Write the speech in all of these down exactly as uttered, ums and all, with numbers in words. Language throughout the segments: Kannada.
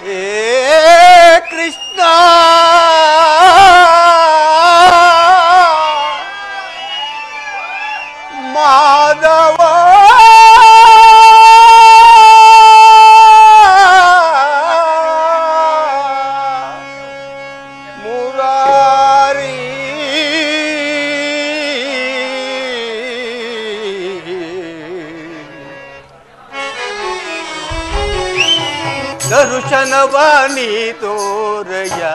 हे कृष्णा माधव दर्शन वाणी तोरया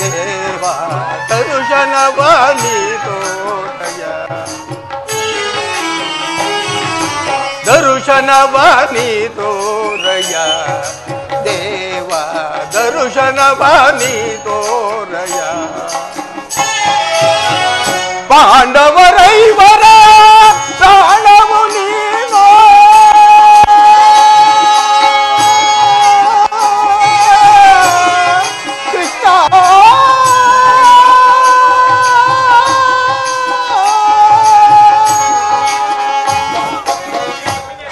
देवा दर्शन वाणी तोरया दर्शन वाणी तोरया देवा दर्शन वाणी तोरया पांडव रैवरा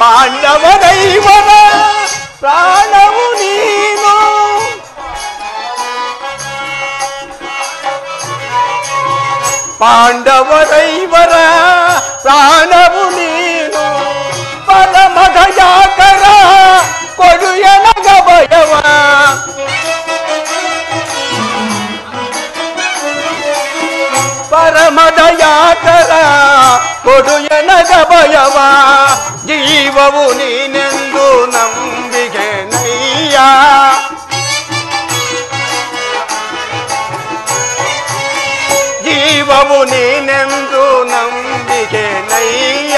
పాండవ దైవన ప్రాణము నీను పాండవ దైవన ప్రాణము నీను పరమగయాకర కొడుయనగ భయవ పరమదయాకర కొడుయనగ భయవ ಜೀವವು ನೀನೆಂದು ನಂಬಿಗೆ ನಯ್ಯ ಜೀವವು ನೀನೆಂದು ನಂಬಿಗೆ ನಯ್ಯ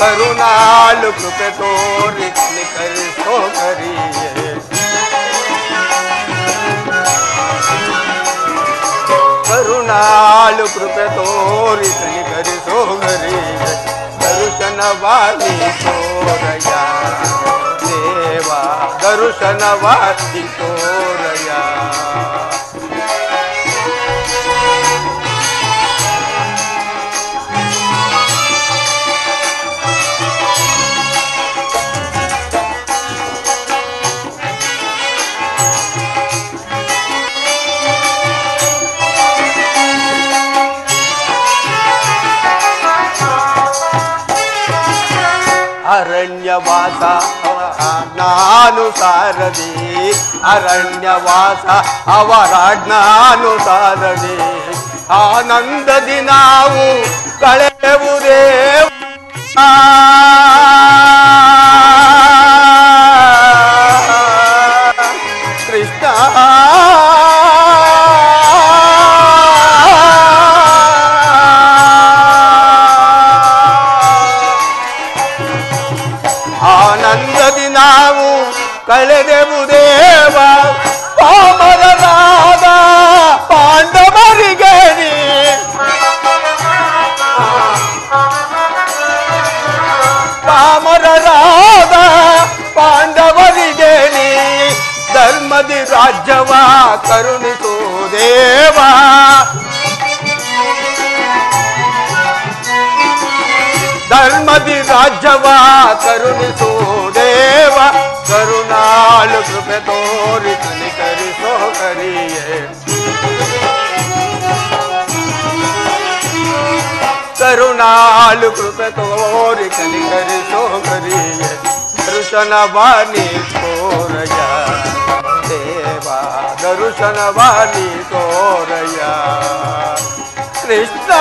ಕರುಣಾಳು ಕೃಪೆ ತೋರಿ ಕಲಿಸೋ ಕರಿಯೇ ಕರುಣಾಳು ಕೃಪೆ ತೋರಿ ಕಲಿಸೋ ಕರಿಯೇ दर्शन वाली तोरया देवा दर्शन वाली तोरया ಅರಣ್ಯವಾಸ ಅವರಾಜ್ಞಾನುಸಾರದಿ ಅರಣ್ಯವಾಸ ಅವರಾಜ್ಞಾನುಸಾರದಿ ಆನಂದದಿ ನಾವು ಕಳೆಯುವುದೇವ ಕೃಷ್ಣ ಕಳೆದೆವು ದೇವ ಪಾಮರನಾದ ಪಾಂಡವರಿಗೆ ನೀ ಪಾಮರನಾದ ಪಾಂಡವರಿಗೆ ನೀ ಧರ್ಮದಿ ರಾಜ್ಯವ ಕರುಣಿಸೋ ದೇವ ಧರ್ಮದಿ ರಾಜ್ಯವ ಕರುಣಿಸೋ ದೇವ ಕರುಣಾಳು ಕೃಪೆ ತೋರಿ ಕನಿಕರಿಸೋ ಕರಿಯೇ ಕರುಣಾಳು ಕೃಪೆ ತೋರಿ ಕನಿಕರಿಸೋ ಕರಿಯೇ ದರ್ಶನ ವಾಣಿ ತೋರಯ ದೇವ ದರ್ಶನ ವಾಣಿ ತೋರಯ ಕೃಷ್ಣ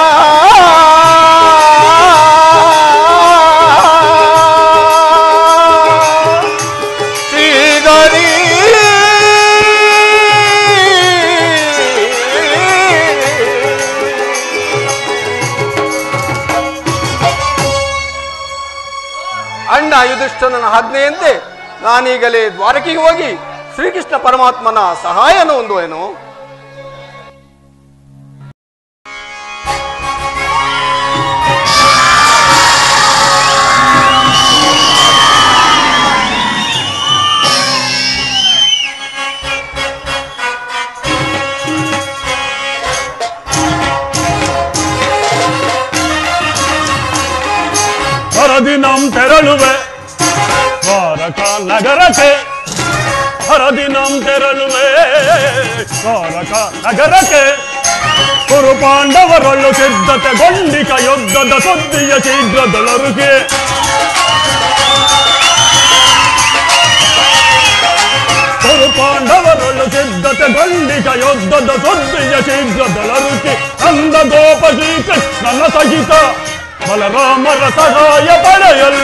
ಯುಧಿಷ್ಠಿರನ ಆಜ್ಞೆಯಂತೆ ನಾನೀಗಲೇ ದ್ವಾರಕೆಗೆ ಹೋಗಿ ಶ್ರೀಕೃಷ್ಣ ಪರಮಾತ್ಮನ ಸಹಾಯವನ್ನು ಹೊಂದುವೆನು. ಹರದಿನಂ ತೆರಳುವೆ ದ್ವಾರಕಾ ನಗರಕ್ಕೆ ಹರದಿನಂ ತೆರಳುವೆ ಕಾರಕ ನಗರಕ್ಕೆ ಕುರು ಪಾಂಡವರೊಳ್ಳು ಸಿದ್ಧತೆಗೊಂಡಿಕ ಯುದ್ಧದ ಸುದ್ದಿಯ ಶೀಘ್ರದೊಳರುಗೆ ಕುರು ಪಾಂಡವರೊಳ್ಳು ಸಿದ್ಧತೆಗೊಂಡಿಕ ಯುದ್ಧದ ಸುದ್ದಿಯ ಶೀಘ್ರದೊಳರುಗೆ ಅಂದ ಗೋಪ ಶ್ರೀಕೃಷ್ಣನ ಸಹಿತ ಬಲರಾಮರ ಸಹಾಯ ಪಡೆಯಲು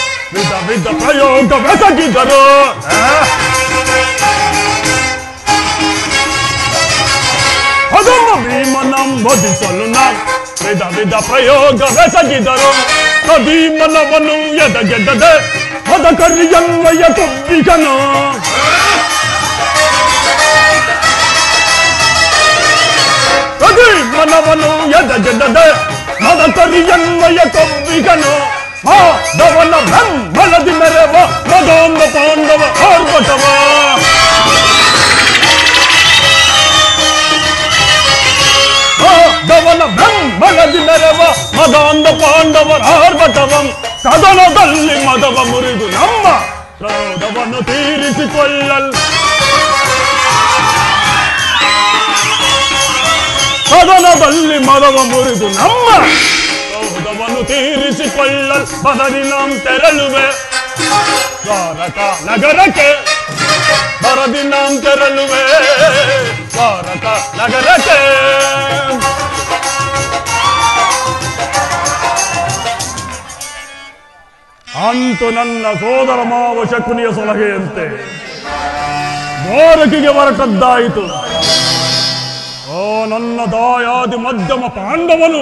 ವಿಧ ವಿಧ ಪ್ರಯೋಗವೆಸಗಿದರು ಹನುಮ ಭೀಮನಂ ವಧಿಸಲು ವಿಧ ವಿಧ ಪ್ರಯೋಗವೆಸಗಿದರು ಭೀಮನವನು ಎದೆಗೆದ್ದದೆ ಅದ ಕರಿಯನ್ವಯ ಕೊಬ್ಬಿಗನು ಭೀಮನವನು ಎದೆಗೆದ್ದದೆ ಅದ ಕರಿಯನ್ವಯ ಕೊಬ್ಬಿಗನು ದವನ ಬ್ರಹ್ಮಣದಿ ಮೆರೆವ ಮದೊಂದು ಪಾಂಡವ ಆರ್ಭಟವ ದವನ ಬ್ರಹ್ಮಣದಿ ಮೆರೆವ ಮದೊಂದು ಪಾಂಡವರ ಆರ್ಭಟವಂ ಸದನದಲ್ಲಿ ಮದವ ಮುರಿದು ನಮ್ಮ ಕ್ರೋಧವನ್ನು ತೀರಿಸಿಕೊಳ್ಳಲ್ ಸದನದಲ್ಲಿ ಮದವ ಮುರಿದು ನಮ್ಮ ಕ್ರೋಧವನ್ನು ತೀರಿಸಿಕೊಳ್ಳಲ್ ಬರದಿನಂ ತೆರಳುವೆ ದ್ವಾರಕ ನಗರಕ್ಕೆ ಬರದಿನಂ ತೆರಳುವೆ ದ್ವಾರಕ ನಗರಕ್ಕೆ ಅಂತು ನನ್ನ ಸೋದರ ಮಾವ ಶಕುನಿಯ ಸಲಹೆಯಂತೆ ದ್ವಾರಕಿಗೆ ಹೊರಟದ್ದಾಯಿತು. ಓ ನನ್ನ ದಾಯಾದಿ ಮಧ್ಯಮ ಪಾಂಡವನು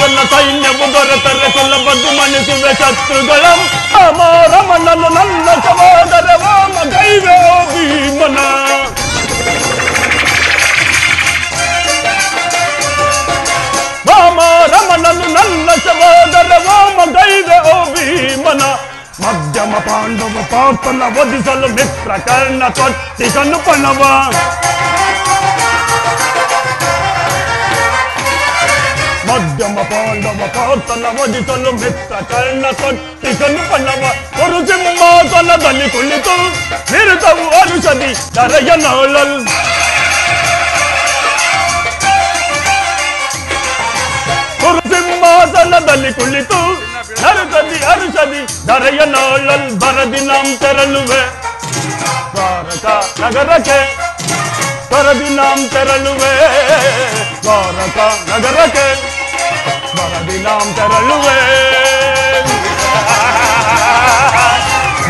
ಜನ ಸೈನ್ಯವು ದೊರೆತರೆ ಸುಲಭದ್ದು ಮಣಿಸುವ ಶತ್ರುಗಳು. ಅಮರಮನನು ನನ್ನ ಸಹೋದರ ವಾಮ ದೈವೋ ಭೀಮನ ವಾಮರಮನನು ನನ್ನ ಸಹೋದರ ವಾಮ ದೈವೋ ಭೀಮನ ಮಧ್ಯಮ ಪಾಂಡವ ಪಾಪನ ವಧಿಸಲು ಮಿತ್ರ ಕರ್ಣ ತೊಟ್ಟಿಗನು ಪಣವ ಮಧ್ಯಮ ಪಾಂಡವ ಪಾಪನ ವಧಿಸಲು ಮಿತ್ರ ಕರ್ಣ ತೊಟ್ಟಿಗನು ಪಣವ ಕುರು ಸಿಂಹಾಸನದಲ್ಲಿ ಕುಳಿತು ನಿರುತವು ಅನುಷಧಿ ಕರೆಯ ನೋಳಲ್ ಕುರು ಸಿಂಹಾಸನದಲ್ಲಿ ಕುಳಿತು ನರಸದಿ ಅರುಸದಿ ಧರೆಯ ನೋಳಲ್ ಬರದಿನಂ ತೆರಳುವೆ ದ್ವಾರಕ ನಗರಕ್ಕೆ ಬರದಿನಂ ತೆರಳುವೆ ದ್ವಾರಕ ನಗರಕ್ಕೆ ಬರದಿನಂ ತೆರಳುವೆ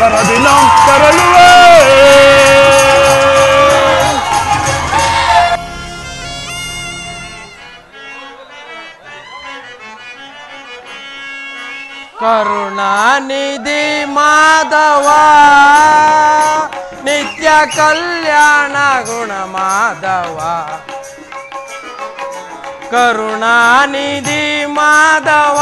ಬರದಿನಂ ತೆರಳುವೆ. ಕರುಣಾನಿಧಿ ಮಾಧವ ನಿತ್ಯ ಕಲ್ಯಾಣ ಗುಣ ಮಾಧವ ಕರುಣಾನಿಧಿ ಮಾಧವ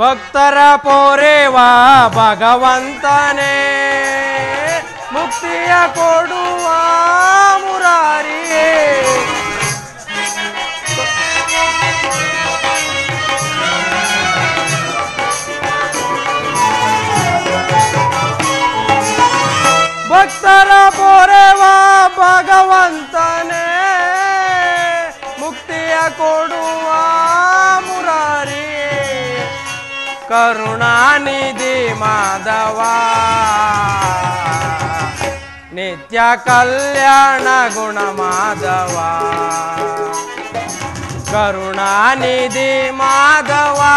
ಭಕ್ತರ ಪೋರೆವಾ ಭಗವಂತನೇ ಮುಕ್ತಿಯ ಕೊಡುವ ಮುರ عليك بكتر بوريوا بغوانتاني مكتيا كودوا مراري كرونانيدي مادوا نتيا كاليانا غنا مادوا كرونانيدي مادوا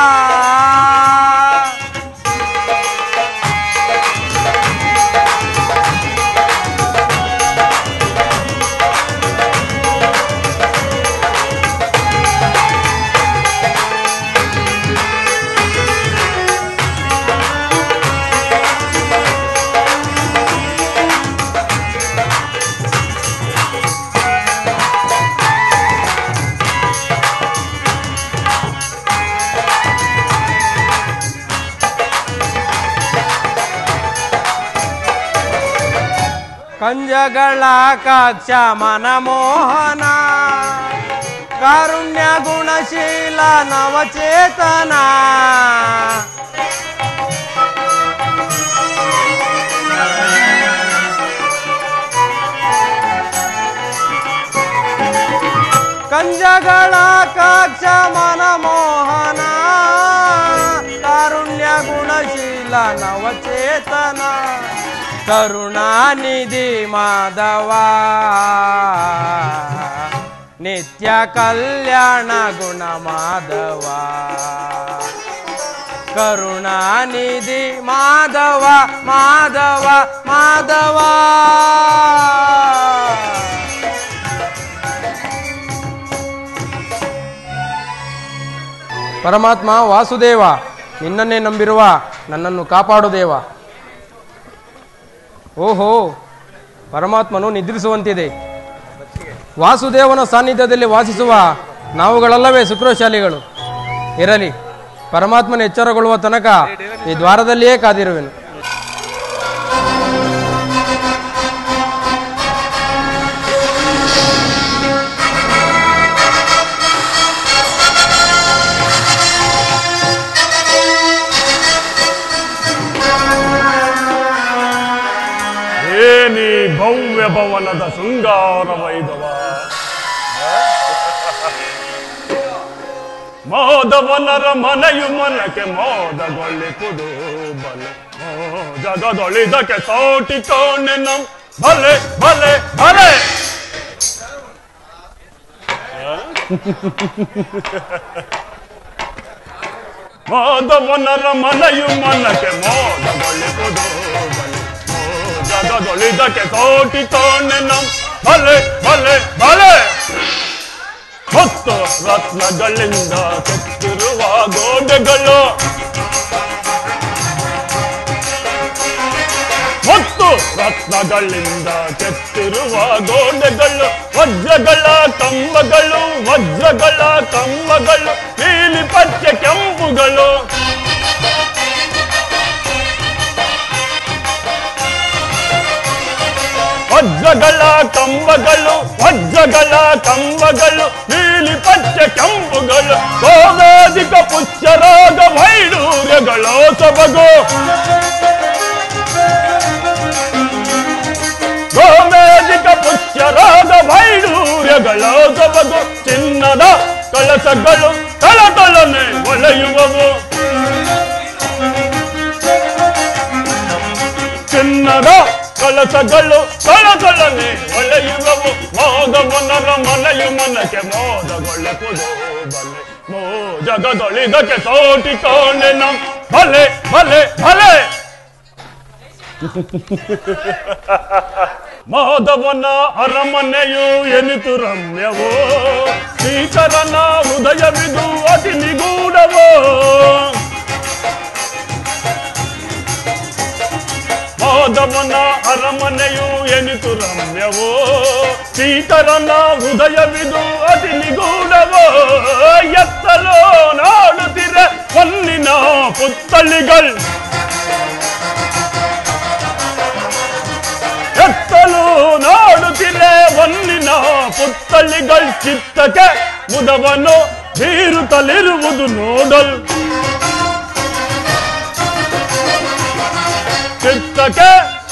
ಕಂಜಗಳಾಕಾಕ್ಷ ಮನಮೋಹನ ಕಾರುಣ್ಯ ಗುಣಶೀಲ ನವಚೇತನ ಕಂಜಗಳಾಕಾಕ್ಷ ಮನಮೋಹನ ಕಾರುಣ್ಯ ಗುಣಶೀಲ ನವಚೇತನ كرونانيدي مادوا نتيا كاليانا غنا مادوا كرونانيدي مادوا مادوا مادوا ಪರಮಾತ್ಮ ವಾಸುದೇವ ನಿನ್ನನ್ನೇ ನಂಬಿರುವ ನನ್ನನ್ನು ಕಾಪಾಡು ದೇವ. ಓಹೋ, ಪರಮಾತ್ಮನು ನಿದ್ರಿಸುವಂತಿದೆ. ವಾಸುದೇವನ ಸಾನ್ನಿಧ್ಯದಲ್ಲಿ ವಾಸಿಸುವ ನಾವುಗಳಲ್ಲವೇ ಶುಕ್ರಶಾಲಿಗಳು. ಇರಲಿ, ಪರಮಾತ್ಮನ ಎಚ್ಚರಗೊಳ್ಳುವ ತನಕ ಈ ದ್ವಾರದಲ್ಲಿಯೇ ಕಾದಿರುವೆನು. ಭವ್ಯ ಭವನದ ಶೃಂಗಾರವೈದವ ಮೋದವನರ ಮನೆಯು ಮನಕ್ಕೆ ಮೋದಗೊಳಿಕುದು ಬಲೆ ಜಗದೊಳಿದಕ್ಕೆ ಸೋಟಿತೋಣೆ ನಮ್ ಭಲೆ ಭಲೆ ಭಲೆ. ಮೋದವನರ ಮನೆಯು ಮನಕ್ಕೆ ಮೋದಗೊಳಿಕುದು ಬಲೆ ಜಗದೊಳಿದಕ್ಕೆ ಸೋಟಿತೋಣೆ ನಮ್ ಭಲೆ ಭಲೆ ಭಲೆ. ಮತ್ತು ರತ್ನಗಳಿಂದ ಕೆತ್ತಿರುವ ಗೋಡೆಗಳು ಮತ್ತು ರತ್ನಗಳಿಂದ ಕೆತ್ತಿರುವ ಗೋಡೆಗಳು ವಜ್ರಗಳ ಕಂಬಗಳು ವಜ್ರಗಳ ಕಂಬಗಳು ನೀಲಿ ಪಚ್ಚೆ ಕೆಂಪುಗಳು ವಜ್ರಗಳ ಕಂಬಗಳು ವಜ್ರಗಳ ಕಂಬಗಳು ನೀಲಿ ಪಚ್ಚೆ ಕಂಬುಗಳು ಕೋದಾದಿಕ ಪುಚ್ಚರಾಗ ವೈಡೂರ್ಯಗಳ ಸೊಬಗು ಕೋದಾದಿಕ ಪುಚ್ಚರಾಗ ವೈಡೂರ್ಯಗಳ ಸೊಬಗು ಚಿನ್ನದ ಕಳಸಗಳು ತಳತಳನೆ ಒಳೆಯುವವು ಚಿನ್ನದ ಕಳಸಗಳು ಕಳಗಳನೆ ಒಳೆಯುವವು ಮೋದವನರ ಮನೆಯು ಮನಕ್ಕೆ ಮೋದಗೊಳ್ಳೆಪುದು ಬಲೆ ಮೋ ಜಗದೊಳಿದಕ್ಕೆ ಸೋಟಿತೋಣೆ ನಮ್ ಭಲೆ ಭಲೆ ಭಲೆ. ಮೋದವನ ಅರಮನೆಯು ಎನಿತು ರಮ್ಯವೋ ಶ್ರೀಕರನ ಹೃದಯವಿದು ಅತಿ ನಿಗೂಢವೋ ಮೋದವನ ಅರಮನೆಯು ಎನಿತು ರಮ್ಯವೋ ಶ್ರೀಕರನ ಹೃದಯವಿದು ಅತಿ ನಿಗೂಢವೋ ಎತ್ತಲೋ ನಾಡುತ್ತಿರ ಹೊನ್ನಿನ ಪುತ್ತಳಿಗಳು ಎತ್ತಲೋ நாடுதிலே ஒன்னினா புத்தளிகள் சித்தக முதவனோ வீருதலிருவது நோடல் சித்தக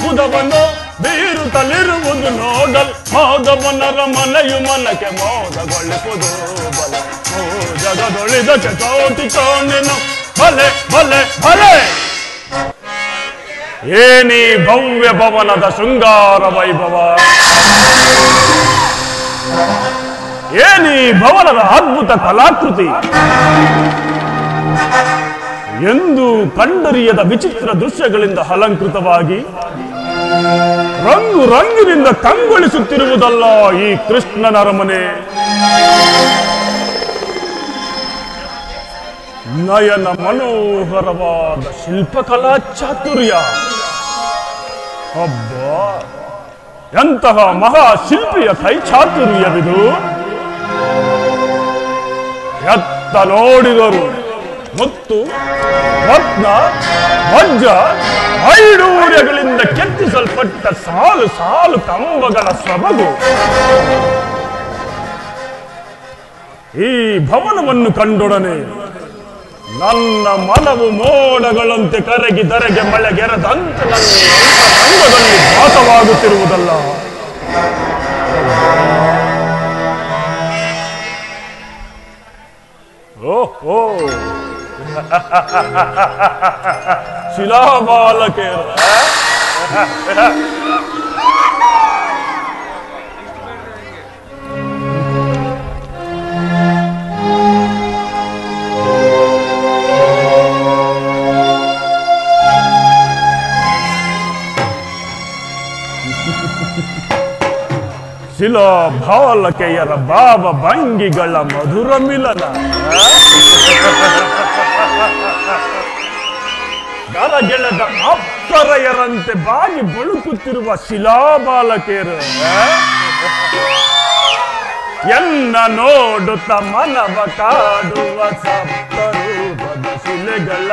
முதவனோ வீருதலிருவது நோடல் மாதவனர மனையு மனகே மோதகொள்ளிப்புது பல ஓ ஜகதொளிதகே சோதிக்கோனினோ பலே பலே பலே ಏನಿ ಭವ್ಯ ಭವನದ ಶೃಂಗಾರ ವೈಭವ ಏನಿ ಭವನದ ಅದ್ಭುತ ಕಲಾಕೃತಿ ಎಂದು ಕಂಡರಿಯದ ವಿಚಿತ್ರ ದೃಶ್ಯಗಳಿಂದ ಅಲಂಕೃತವಾಗಿ ರಂಗು ರಂಗಿನಿಂದ ಕಂಗೊಳಿಸುತ್ತಿರುವುದಲ್ಲ ಈ ಕೃಷ್ಣನ ಅರಮನೆ. ನಯನ ಮನೋಹರವಾದ ಶಿಲ್ಪಕಲಾ ಚಾತುರ್ಯ. ಅಬ್ಬಾ, ಎಂತಹ ಮಹಾಶಿಲ್ಪಿಯ ಕೈ ಚಾತುರ್ಯವಿದು. ಎತ್ತ ನೋಡಿದರು ಮುತ್ತು ರತ್ನ ವಜ್ರ ಐಡೂರ್ಯಗಳಿಂದ ಕೆತ್ತಿಸಲ್ಪಟ್ಟ ಸಾಲು ಸಾಲು ಕಂಬಗಳ ಸೊಬಗು. ಈ ಭವನವನ್ನು ಕಂಡೊಡನೆ ನನ್ನ ಮನವು ಮೋಡಗಳಂತೆ ಕರಗಿ ಧರೆಗೆ ಮಳೆಗೆರದಂತೆ ನನ್ನ ಅಂಗದಲ್ಲಿ ಭಾಸವಾಗುತ್ತಿರುವುದಲ್ಲ. ಓಹೋ, ಶಿಲಾಬಾಲಕೇರ ಶಿಲಾ ಬಾಲಕೆಯರ ಭಾವ ಭಂಗಿಗಳ ಮಧುರ ಮಿಲನ ಗಲಗೆಳೆದ ಅಪ್ಪರೆಯರಂತೆ ಬಾಗಿ ಬಳುಕುತ್ತಿರುವ ಶಿಲಾ ಬಾಲಕೆಯರು ಎನ್ನ ನೋಡುತ್ತ ಮನವ ಕಾಡುವ ಸಪ್ತರೂಪದ ಶಿಲೆಗಳ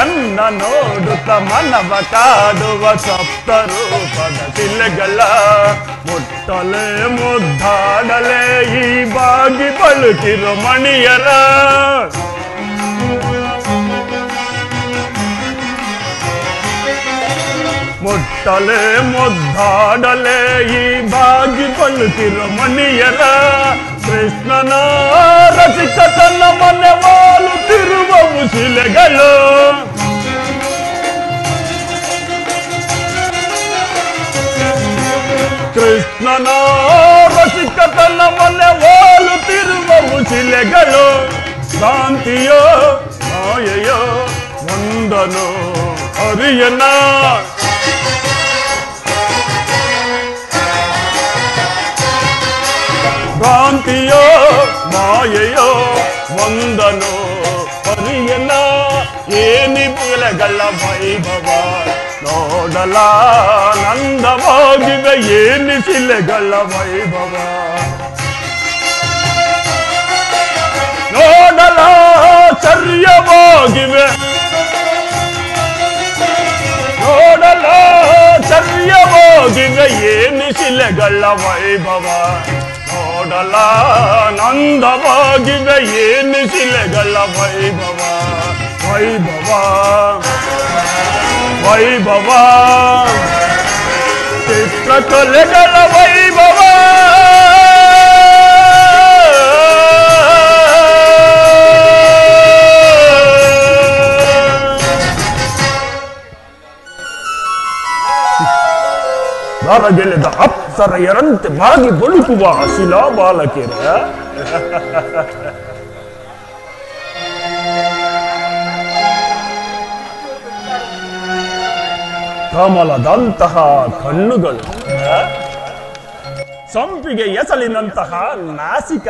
ಎನ್ನ ನೋಡುತ್ತ ಮನವ ಕಾಡುವ ಸಪ್ತರೂಪದ ಶಿಲೆಗಳ ಮುಟ್ಟಲೆ ಮುದ್ದಾಡಲೆ ಈ ಬಾಗಿ ಬಳುಕಿರು ಮಣಿಯರ ಮುಟ್ಟಲೆ ಮುದ್ದಾಡಲೆ ಈ ಬಾಗಿ ಬಳುಕಿರು ಮಣಿಯರ ಕೃಷ್ಣನ ರಸಿಕ ತನ್ನ ಮನೆ ವಾಲುತ್ತಿರುವ ಶಿಲೆಗಳು ಕೃಷ್ಣನ ರಸಿಕ ತನ್ನ ಮನೆ ವಾಲುತ್ತಿರುವ ಶಿಲೆಗಳು ಶಾಂತಿಯೋ ಮಾಯೆಯೋ ನಂದನೋ ಹರಿಯನ ಕಾಂತಿಯೋ ಮಾಯೆಯೋ ವಂದನೋ ಪರಿಯನ ಏನಿ ಬುಲೆಗಳ ವೈಭವ ನೋಡಲ ನಂದವಾಗಿವೆ ಏನಿ ಶಿಲೆಗಳ ವೈಭವ ನೋಡಲ ಚರ್ಯವಾಗಿವೆ ನೋಡಲ ಚರ್ಯವಾಗಿವೆ ಏನಿ ಶಿಲೆಗಳ ವೈಭವ ನೋಡಲ ನಂದವಾಗಿವೆ ಏನಿ ಶಿಲೆಗಳ ವೈಭವ ವೈಭವ ವೈಭವ ಚಿತ್ರಕಲೆಗಳ ವೈಭವ ಗೆಳೆದ ಅಪ್ಸರೆಯರಂತೆ ಬಾಗಿ ಬಳುಕುವ ಶಿಲಾ ಬಾಲಕಿಯರ ಕಮಲದಂತಹ ಕಣ್ಣುಗಳು, ಸಂಪಿಗೆ ಎಸಲಿನಂತಹ ನಾಸಿಕ,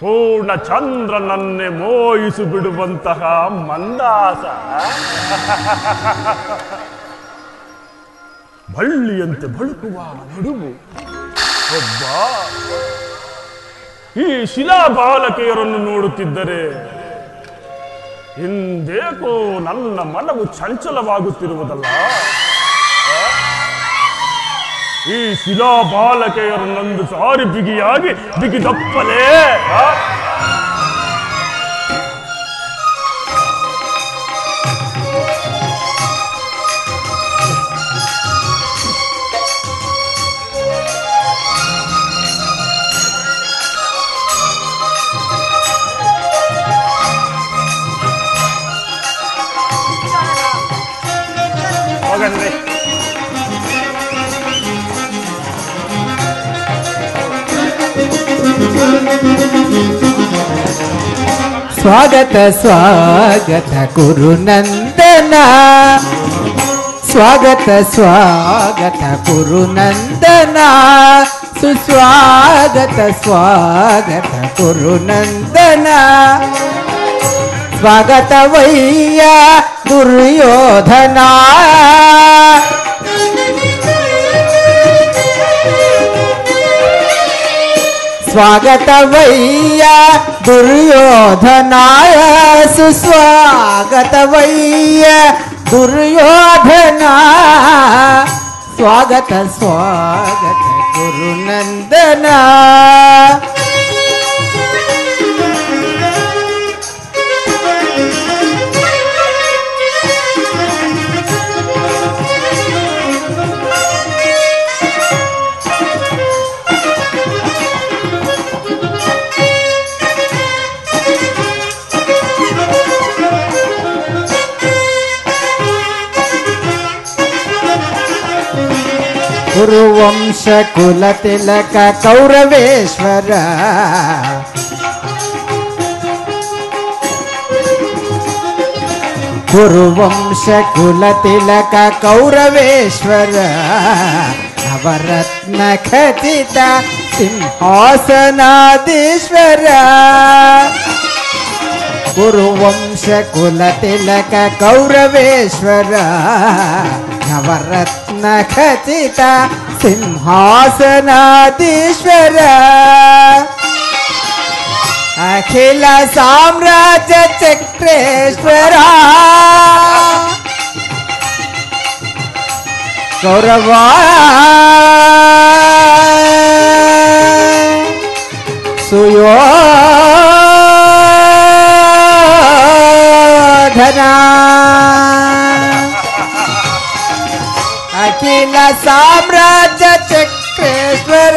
ಪೂರ್ಣ ಚಂದ್ರನನ್ನೇ ಮೋಯಿಸು ಬಿಡುವಂತಹ ಮಂದಾಸ భళ్ళు ఎంత భళుకువా నడువు ಒಬ್ಬಾ ಈ ಶಿಲಾ ಬಾಲಕಿಯರನ್ನು ನೋಡುತ್ತಿದ್ದರೆ ಹಿಂದೇಕೋ ನನ್ನ ಮನವು ಚಂಚಲವಾಗುತ್ತಿರುವುದಲ್ಲ. ಈ ಶಿಲಾ ಬಾಲಕಿಯರನ್ನೊಂದು ಸಾರಿ ಬಿಗಿಯಾಗಿ ಬಿಗಿದಪ್ಪಲೇ ಸ್ವಾಗತ ಸ್ವಾಗತ ಗುರುನಂದನ ಸ್ವಾಗತ ಸ್ವಾಗತ ಗುರುನಂದನ ಸುಸ್ವಾಗತ ಸ್ವಾಗತ ಗುರುನಂದನ ಸ್ವಾಗತವಯ್ಯ ದುರ್ಯೋಧನ स्वागतवैय दुर्योधनाय सुस्वागतवैय दुर्योधना स्वागत स्वागत गुरुनंदना गुरुवंश कुलतिलक कौरवेश्वर गुरुवंश कुलतिलक कौरवेश्वर नवरत्न खचित सिंहासनाधीश्वर गुरुवंश कुलतिलक कौरवेश्वर नवरत्न खचित सिंहासनाधीश्वर अखिल साम्राज्य चक्रेश्वर गौरव सुयोधना अखिल साम्राज्य चक्रेश्वर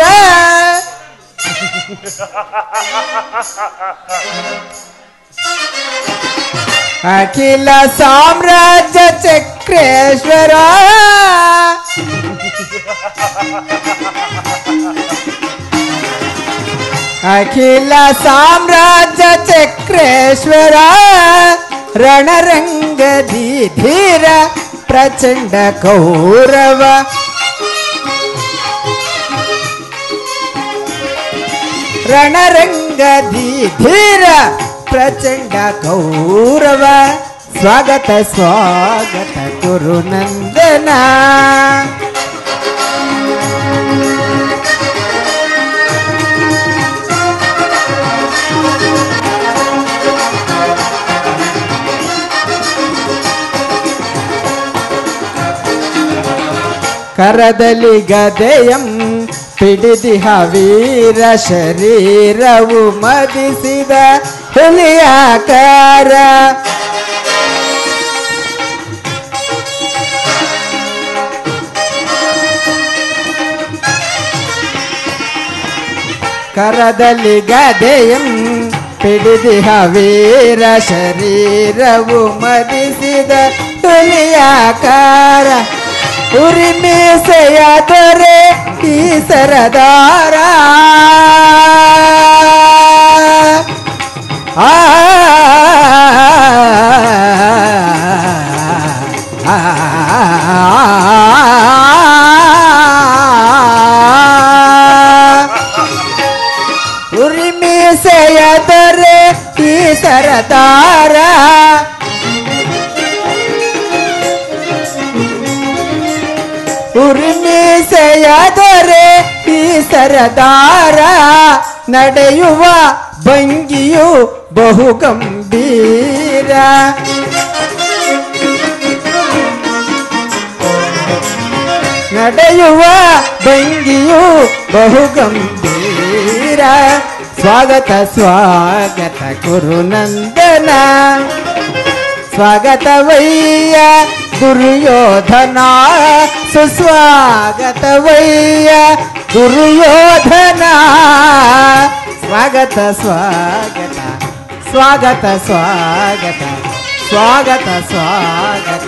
अखिल साम्राज्य चक्रेश्वर अखिल साम्राज्य चक्रेश्वर रणरंगधी धीर प्रचंड कौरव रणरंगधी धीर प्रचंड कौरव स्वागत स्वागत गुरुनंदना ಕರದಲ್ಲಿ ಗದೆಯಂ ಪಿಡಿದಿಹ ವೀರ ಶರೀರವು ಮದಿಸಿದ ಹುಲಿಯಾಕಾರ ಕರದಲ್ಲಿ ಗದೆಯಂ ಪಿಡಿದಿಹ ವೀರ ಶರೀರವು ಮದಿಸಿದ ಹುಲಿಯಾಕಾರ उर्मी से यादरे की सरदारा आ उर्मी से यादरे की सरदारा ಉರ್ಮಿಸೆ ಯಾದೊರೆ ಈ ಸರದಾರ ನಡೆಯುವ ಭಂಗಿಯು ಬಹುಗಂಭೀರ ನಡೆಯುವ ಭಂಗಿಯು ಬಹುಗಂಭೀರ ಸ್ವಾಗತ ಸ್ವಾಗತ ಗುರುನಂದನ ಸ್ವಾಗತವಯ್ಯ ದುರ್ಯೋಧನ ಸುಸ್ವಾಗತವಯ್ಯ ದುರ್ಯೋಧನ ಸ್ವಾಗತ ಸ್ವಾಗತ ಸ್ವಾಗತ ಸ್ವಾಗತ ಸ್ವಾಗತ ಸ್ವಾಗತ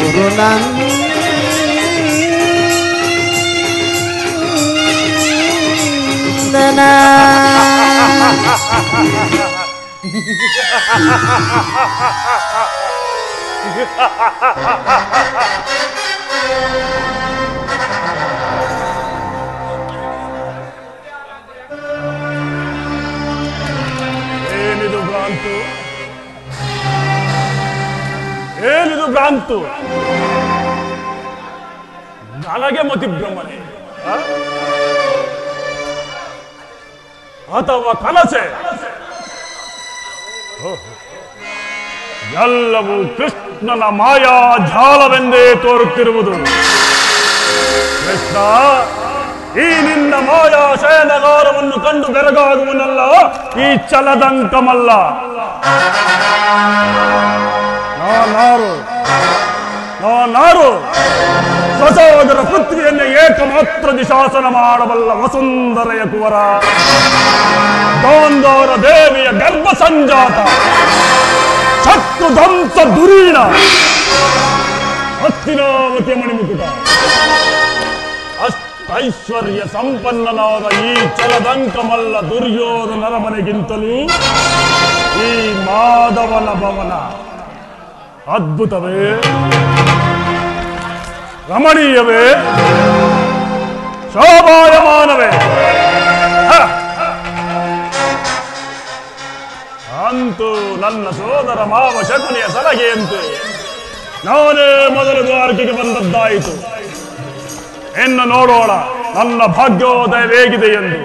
ಗುರುನಂದನ ಗುರುನಂದನ ಏನಿದು ಭ್ರಾಂತು ಏನಿದು ಭ್ರಾಂತು ನನಗೆ ಮತಿಭ್ರಮಣೆ ಅಥವಾ ಕಲಸೆ ಎಲ್ಲವೂ ಕೃಷ್ಣನ ಮಾಯಾ ಜಾಲವೆಂದೇ ತೋರುತ್ತಿರುವುದು. ಕೃಷ್ಣ, ಈ ನಿನ್ನ ಮಾಯಾ ಶಯನಗಾರವನ್ನು ಕಂಡು ಬೆರಗಾಗುವನಲ್ಲ ಈ ಚಲದಂಕಮಲ್ಲ. ನಾನಾರು ನಾನಾರು ಸಸೋದರ ಪೃಥ್ವಿಯನ್ನು ಏಕಮಾತ್ರದಿ ಶಾಸನ ಮಾಡಬಲ್ಲ ವಸುಂಧರೆಯ ಕುವರ, ಗಾಂಧಾರ ದೇವಿಯ ಗರ್ಭ ಸಂಜಾತ, ಶತ್ರು ದಂತ ದುರೀಣ, ಹಸ್ತಿನಾವತಿಯ ಮಣಿಮುಕುಟ, ಅಷ್ಟೈಶ್ವರ್ಯ ಸಂಪನ್ನನಾದ ಈ ಚಲದಂಕಮಲ್ಲ ದುರ್ಯೋಧನರ ಮನೆಗಿಂತಲೂ ಈ ಮಾಧವನ ಭವನ ಅದ್ಭುತವೇ, ರಮಣೀಯವೇ, ಶೋಭಾಯಮಾನವೇ. ಅಂತೂ ನನ್ನ ಸೋದರ ಮಾವ ಶಕುನಿಯ ಸಲಹೆಯಂತೆ ನಾನೇ ಮೊದಲು ದ್ವಾರಕೆಗೆ ಬಂದದ್ದಾಯಿತು. ಇನ್ನು ನೋಡೋಣ ನನ್ನ ಭಾಗ್ಯೋದಯ ಹೇಗಿದೆ ಎಂದು.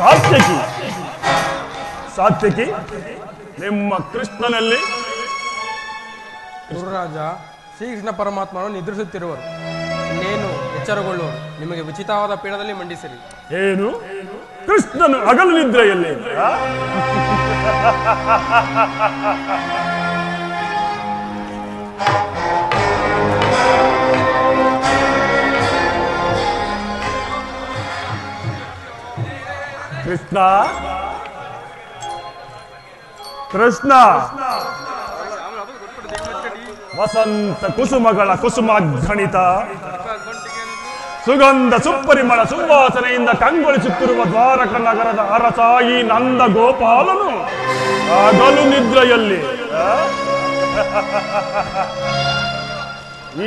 ಸಾತ್ಯಕಿ ಸಾತ್ಯಕಿ ನಿಮ್ಮ ಕೃಷ್ಣನಲ್ಲಿ ಗುರುರಾಜ ಶ್ರೀಕೃಷ್ಣ ಪರಮಾತ್ಮನನ್ನು ನಿದ್ರಿಸುತ್ತಿರುವರು. ಇನ್ನೇನು ಎಚ್ಚರಗೊಳ್ಳುವರು. ನಿಮಗೆ ಉಚಿತವಾದ ಪೀಠದಲ್ಲಿ ಮಂಡಿಸಿರಿ. ಏನು ಕೃಷ್ಣನು ಹಗಲು ನಿದ್ರೆಯಲ್ಲಿ? ಕೃಷ್ಣ ಕೃಷ್ಣ ವಸಂತ ಕುಸುಮಗಳ ಕುಸುಮಾಘಣಿತ ಸುಗಂಧ ಸುಪರಿಮಳ ಸುವಾಸನೆಯಿಂದ ಕಂಗೊಳಿಸುತ್ತಿರುವ ದ್ವಾರಕ ನಗರದ ಅರಸ ಈ ನಂದ ಗೋಪಾಲನು ಹಗಲು ನಿದ್ರೆಯಲ್ಲಿ.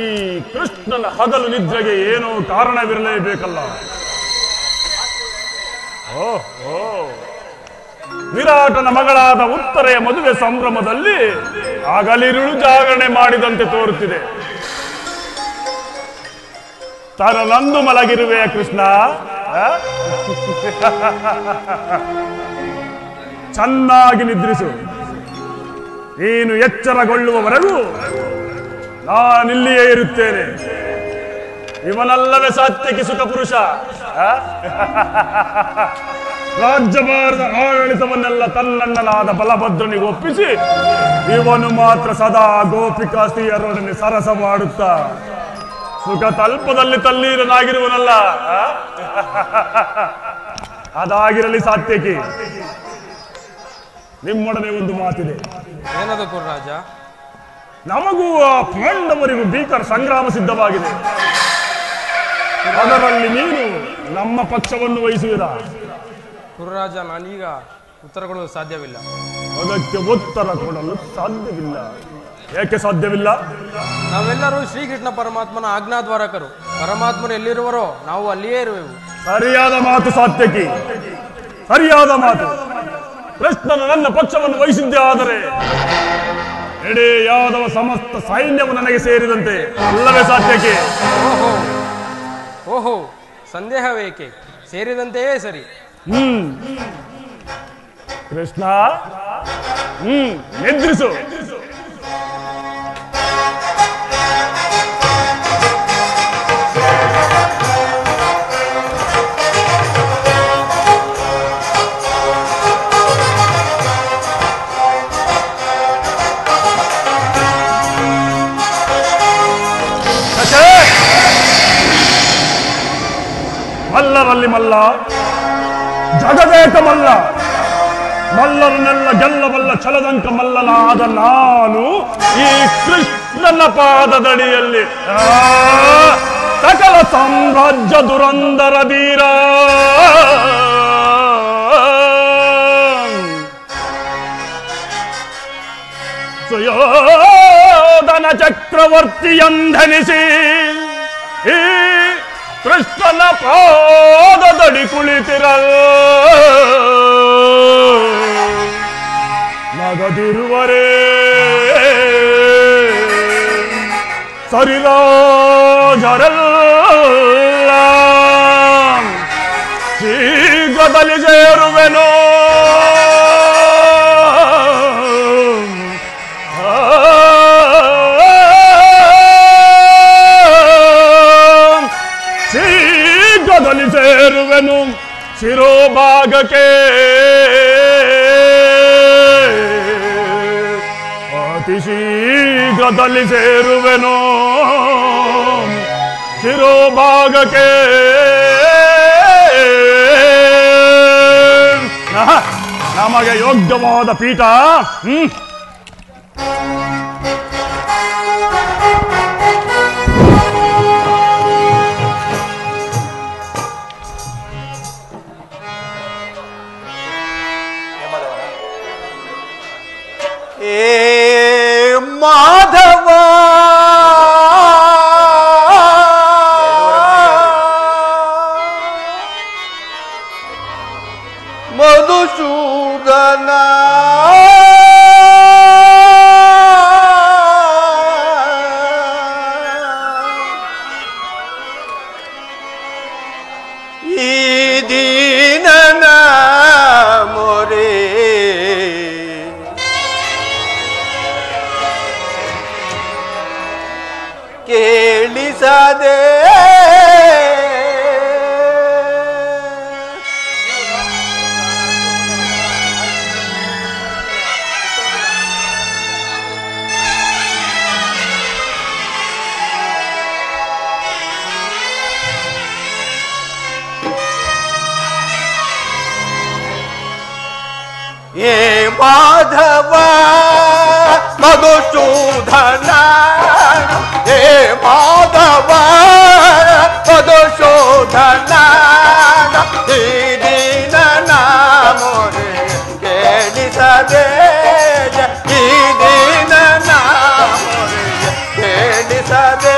ಈ ಕೃಷ್ಣನ ಹಗಲು ನಿದ್ರೆಗೆ ಏನೋ ಕಾರಣವಿರಲೇಬೇಕಲ್ಲ. ಓಹೋ, ವಿರಾಟನ ಮಗಳಾದ ಉತ್ತರೆಯ ಮದುವೆ ಸಂಭ್ರಮದಲ್ಲಿ ಹಗಲಿರುಳು ಜಾಗರಣೆ ಮಾಡಿದಂತೆ ತೋರುತ್ತಿದೆ. ತರನಂದು ಮಲಗಿರುವೆ ಕೃಷ್ಣ. ಚೆನ್ನಾಗಿ ನಿದ್ರಿಸು. ನೀನು ಎಚ್ಚರಗೊಳ್ಳುವವರೆಗೂ ನಾನಿಲ್ಲಿಯೇ ಇರುತ್ತೇನೆ. ಇವನಲ್ಲವೇ ಸಾತ್ಯಕಿ ಸುಖ ಪುರುಷ. ರಾಜ್ಯಭಾರದ ಆಡಳಿತವನ್ನೆಲ್ಲ ತನ್ನಣ್ಣನಾದ ಬಲಭದ್ರನಿಗೆ ಒಪ್ಪಿಸಿ ಇವನು ಮಾತ್ರ ಸದಾ ಗೋಪಿಕಾಸ್ತ್ರೀಯರೊಡನೆ ಸರಸ ಮಾಡುತ್ತಾ ಸುಖ ತಲ್ಪದಲ್ಲಿ ತಲ್ಲೀನನಾಗಿರುವನಲ್ಲ. ಅದಾಗಿರಲಿ ಸಾತ್ಯಕಿ, ನಿಮ್ಮೊಡನೆ ಒಂದು ಮಾತಿದೆ. ಏನದು ಗುರುರಾಜ? ನಮಗೂ ಆ ಪಾಂಡವರಿಗೂ ಭೀಕರ ಸಂಗ್ರಾಮ ಸಿದ್ಧವಾಗಿದೆ. ಅದರಲ್ಲಿ ನೀನು ನಮ್ಮ ಪಕ್ಷವನ್ನು ವಹಿಸುವಿರಾ? ಗುರುರಾಜ, ನಾನೀಗ ಉತ್ತರ ಕೊಡಲು ಸಾಧ್ಯವಿಲ್ಲ. ಅದಕ್ಕೆ ಉತ್ತರ ಕೊಡಲು ಸಾಧ್ಯವಿಲ್ಲ? ಏಕೆ ಸಾಧ್ಯವಿಲ್ಲ? ನಾವೆಲ್ಲರೂ ಶ್ರೀಕೃಷ್ಣ ಪರಮಾತ್ಮನ ಆಜ್ಞಾದ್ವಾರಕರು. ಪರಮಾತ್ಮನ ಎಲ್ಲಿರುವರೋ ನಾವು ಅಲ್ಲಿಯೇ ಇರುವೆವು. ಸರಿಯಾದ ಮಾತು ಸಾತ್ಯಕಿ, ಸರಿಯಾದ ಮಾತು. ಕೃಷ್ಣನ ನನ್ನ ಪಕ್ಷವನ್ನು ವಹಿಸಿದ್ದೇ ಆದರೆ ಎಡೇ ಯಾದವ ಸಮಸ್ತ ಸೈನ್ಯವು ನನಗೆ ಸೇರಿದಂತೆ ಅಲ್ಲವೇ ಸಾತ್ಯಕಿ? ಓಹೋ ಓಹೋ, ಸಂದೇಹವೇಕೆ? ಸೇರಿದಂತೆಯೇ ಸರಿ. ಹ್ಮ್ ಕೃಷ್ಣ, ಹ್ಮ್ ಎದ್ರಿಸು. ಮಲ್ಲವಲ್ಲಿ ಮಲ್ಲ, ಜಗದೇಕ ಮಲ್ಲ, ಮಲ್ಲರನ್ನೆಲ್ಲ ಗೆಲ್ಲಬಲ್ಲ ಛಲದಂಕ ಮಲ್ಲನಾದ ನಾನು ಈ ಕೃಷ್ಣನ ಪಾದದಡಿಯಲ್ಲಿ ಸಕಲ ಸಾಮ್ರಾಜ್ಯ ದುರಂಧರ ವೀರ. ಸುಯೋಧನ ಚಕ್ರವರ್ತಿಯಂಧನಿಸಿ ಈ ಕೃಷ್ಣನ ಪಾದದಡಿ ಕುಳಿತಿರಲು ನಗದಿರುವರೇ ಸರಿರಾಜರೆಲ್ಲ ಶೀಘ್ರದಲ್ಲಿ ಸೇರುವೆನೋ. ಸೇರುವೆನು ಶಿರೋಭಾಗಕ್ಕೆ ಅತಿ ಶೀಘ್ರದಲ್ಲಿ ಸೇರುವೆನು ಶಿರೋಭಾಗಕ್ಕೆ. ನಮಗೆ ಯೋಗ್ಯವಾದ ಪೀಠ ಹ್ಮ್ ಮಾಧವ ಮಧುಸೂದನ ಈ ದೀನನ ಮೊರೆ ಕೇಳಿಸದೆ ಏ ಮಾಧವ ಮಧುಸೂದನ, ಏ ಮಾಧವ ಮಧುಸೂದನ, ಈ ದೀನನ ಮೊರೆ ಕೇಳಿಸದೆ, ಈ ದೀನನ ಮೊರೆ ಕೇಳಿಸದೆ.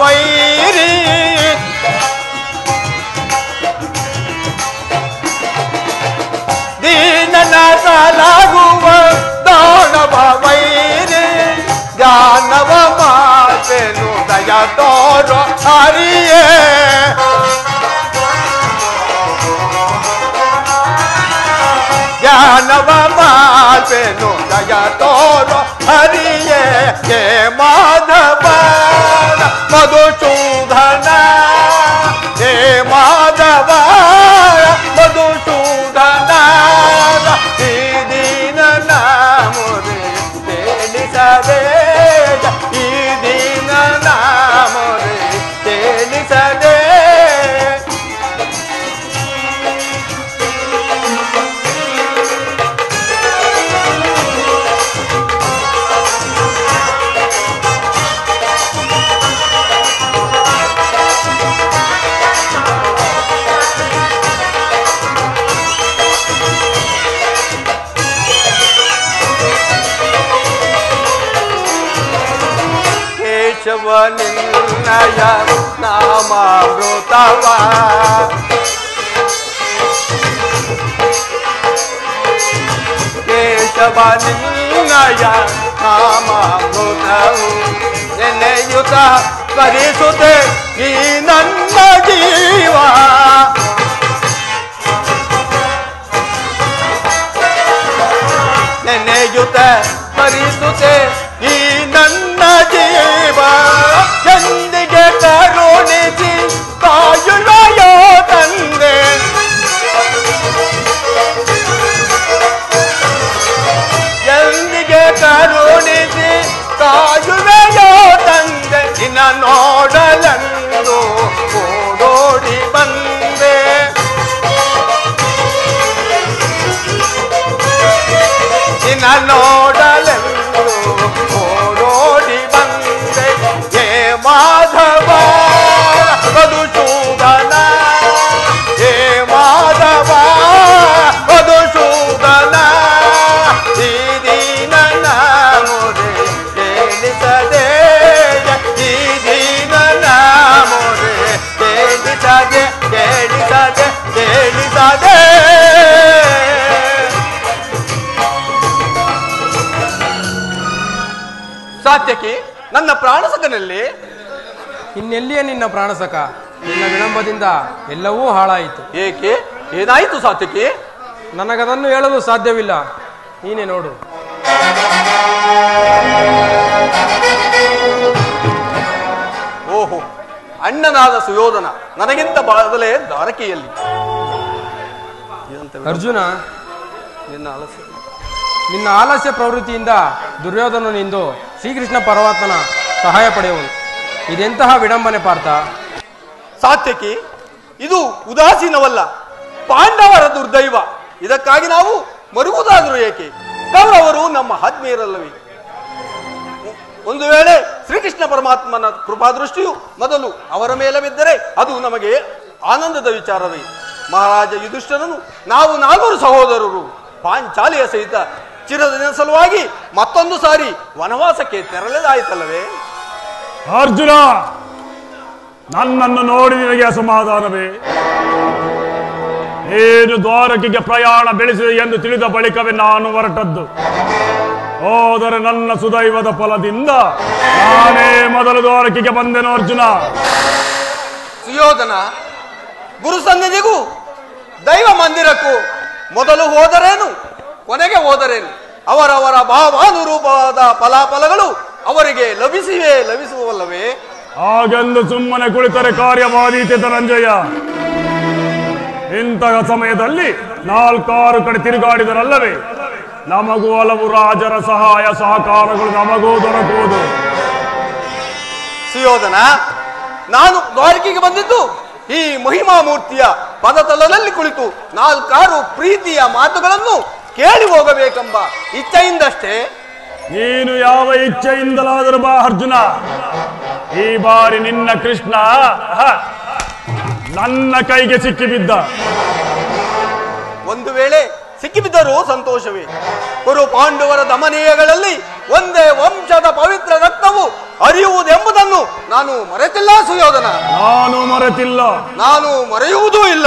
ವೈರಿ ದೀನನ ಸಾಲಾಗುವ ದಾನವ ವೈರಿ, ಜ್ಞಾನವ ಮಾತೆನು ದಯ ತೋರೋ ಹರಿಯೇ. ಜ್ಞಾನವ ಮಾತೆನು ದಯ ತೋರೋ ಹರಿಯೇ. ಹೇ ಮಾಧವ ಮಧುಸೂದನ, ಹೇ ಮಾಧವ ಮಧುಸೂದನ, ಈ ದೀನನ ಮೊರೆ ಕೇಳಿಸದೆ, ಈ ದೀನನ ಮೊರೆ شبلنا يسنا مبروطة شبلنا يسنا مبروطة لنيوتا فريسوتي جينا نجيوا نيوتا فريسوتي جينا نجيوا جندي كاروني تايونا يوتاندي جندي كاروني تايونا يوتاندي إنا نودالندو كورودي بندي إنا نودالندو كورودي بندي يا مادبا بدو شودانا يا مادبا بدو شودانا ديدينا ناموري ديني سادية ديدينا ناموري ديني سادية ديني سادية ديني سادية ಸಾತ್ಯಕಿ ನನ್ನ ಪ್ರಾಣಸಕನಲ್ಲಿ ಇನ್ನೆಲ್ಲಿಯೇ ನಿನ್ನ ಪ್ರಾಣಸಕ ನಿನ್ನ ವಿಳಂಬದಿಂದ ಎಲ್ಲವೂ ಹಾಳಾಯಿತು. ಏಕೆ ಏನಾಯಿತು ಸಾತ್ಯಕಿ? ನನಗದನ್ನು ಹೇಳಲು ಸಾಧ್ಯವಿಲ್ಲ, ನೀನೇ ನೋಡು. ಓಹೋ, ಅಣ್ಣನಾದ ಸುಯೋಧನ ನನಗಿಂತ ಬದಲೇ ದಾರಕಿಯಲ್ಲಿ. ಅರ್ಜುನ, ನಿನ್ನ ಆಲಸ್ಯ ನಿನ್ನ ಆಲಸ್ಯ ಪ್ರವೃತ್ತಿಯಿಂದ ದುರ್ಯೋಧನನಿಂದು ಶ್ರೀಕೃಷ್ಣ ಪರಮಾತ್ಮನ ಸಹಾಯ ಪಡೆಯುವುದು. ಇದೆಂತಹ ವಿಡಂಬನೆ ಪಾರ್ಥ! ಸಾತ್ಯಕಿ, ಇದು ಉದಾಸೀನವಲ್ಲ, ಪಾಂಡವರ ದುರ್ದೈವ. ಇದಕ್ಕಾಗಿ ನಾವು ಮರುಗುವುದಾದರೂ ಏಕೆ? ಕೌರವರು ನಮ್ಮ ಆತ್ಮೀಯರಲ್ಲವೇ? ಒಂದು ವೇಳೆ ಶ್ರೀಕೃಷ್ಣ ಪರಮಾತ್ಮನ ಕೃಪಾದೃಷ್ಟಿಯು ಮೊದಲು ಅವರ ಮೇಲೆ ಬಿದ್ದರೆ ಅದು ನಮಗೆ ಆನಂದದ ವಿಚಾರವೇ. ಮಹಾರಾಜ ಯುಧಿಷ್ಠಿರನು, ನಾವು ನಾಲ್ವರು ಸಹೋದರರು ಪಾಂಚಾಲಿಯ ಸಹಿತ ಚಿರದಿನ ಸಲುವಾಗಿ ಮತ್ತೊಂದು ಸಾರಿ ವನವಾಸಕ್ಕೆ ತೆರಳಿದಾಯಿತಲ್ಲವೇ? ಅರ್ಜುನ, ನನ್ನನ್ನು ನೋಡಿ ನಿನಗೆ ಅಸಮಾಧಾನವೇ? ನೀನು ದ್ವಾರಕೆಗೆ ಪ್ರಯಾಣ ಬೆಳೆಸಿದೆ ಎಂದು ತಿಳಿದ ಬಳಿಕವೇ ನಾನು ಹೊರಟದ್ದು. ಹೋದರೆ ನನ್ನ ಸುದೈವದ ಫಲದಿಂದ ನಾನೇ ಮೊದಲು ದ್ವಾರಕೆಗೆ ಬಂದೆನು. ಅರ್ಜುನ, ಸುಯೋಧನ, ಗುರು ಸನ್ನಿಧಿಗೂ ದೈವ ಮಂದಿರಕ್ಕೂ ಮೊದಲು ಹೋದರೇನು, ಕೊನೆಗೆ ಹೋದರೇನು, ಅವರವರ ಭಾವಾನುರೂಪವಾದ ಫಲಾಫಲಗಳು ಅವರಿಗೆ ಲಭಿಸಿವೆ ಲಭಿಸುವಲ್ಲವೇ? ಹಾಗೆಂದು ಸುಮ್ಮನೆ ಕುಳಿತರೆ ಕಾರ್ಯವಾದೀತೆ ಧನಂಜಯ. ಇಂತಹ ಸಮಯದಲ್ಲಿ ನಾಲ್ಕಾರು ಕಡೆ ತಿರುಗಾಡಿದರಲ್ಲವೇ? ನಮಗೂ ಹಲವು ರಾಜರ ಸಹಾಯ ಸಹಕಾರಗಳು ನಮಗೂ ದೊರಕುವುದು. ಸುಯೋಧನ, ನಾನು ದ್ವಾರಕೆಗೆ ಬಂದಿದ್ದು ಈ ಮಹಿಮಾ ಮೂರ್ತಿಯ ಪದತಲದಲ್ಲಿ ಕುಳಿತು ನಾಲ್ಕಾರು ಪ್ರೀತಿಯ ಮಾತುಗಳನ್ನು ಕೇಳಿ ಹೋಗಬೇಕೆಂಬ ಇಚ್ಛೆಯಿಂದಷ್ಟೇ. ನೀನು ಯಾವ ಇಚ್ಛೆಯಿಂದಲಾದರೂ ಬಾ ಅರ್ಜುನ. ಈ ಬಾರಿ ನಿನ್ನ ಕೃಷ್ಣ ನನ್ನ ಕೈಗೆ ಸಿಕ್ಕಿಬಿದ್ದ. ಒಂದು ವೇಳೆ ಸಿಕ್ಕಿಬಿದ್ದರೂ ಸಂತೋಷವೇ. ಕುರು ಪಾಂಡವರ ದಮನೀಯಗಳಲ್ಲಿ ಒಂದೇ ವಂಶದ ಪವಿತ್ರ ರಕ್ತವು ಅರಿಯುವುದೆಂಬುದನ್ನು ನಾನು ಮರೆತಿಲ್ಲ ಸುಯೋಧನ. ನಾನು ಮರೆತಿಲ್ಲ, ನಾನು ಮರೆಯುವುದೂ ಇಲ್ಲ.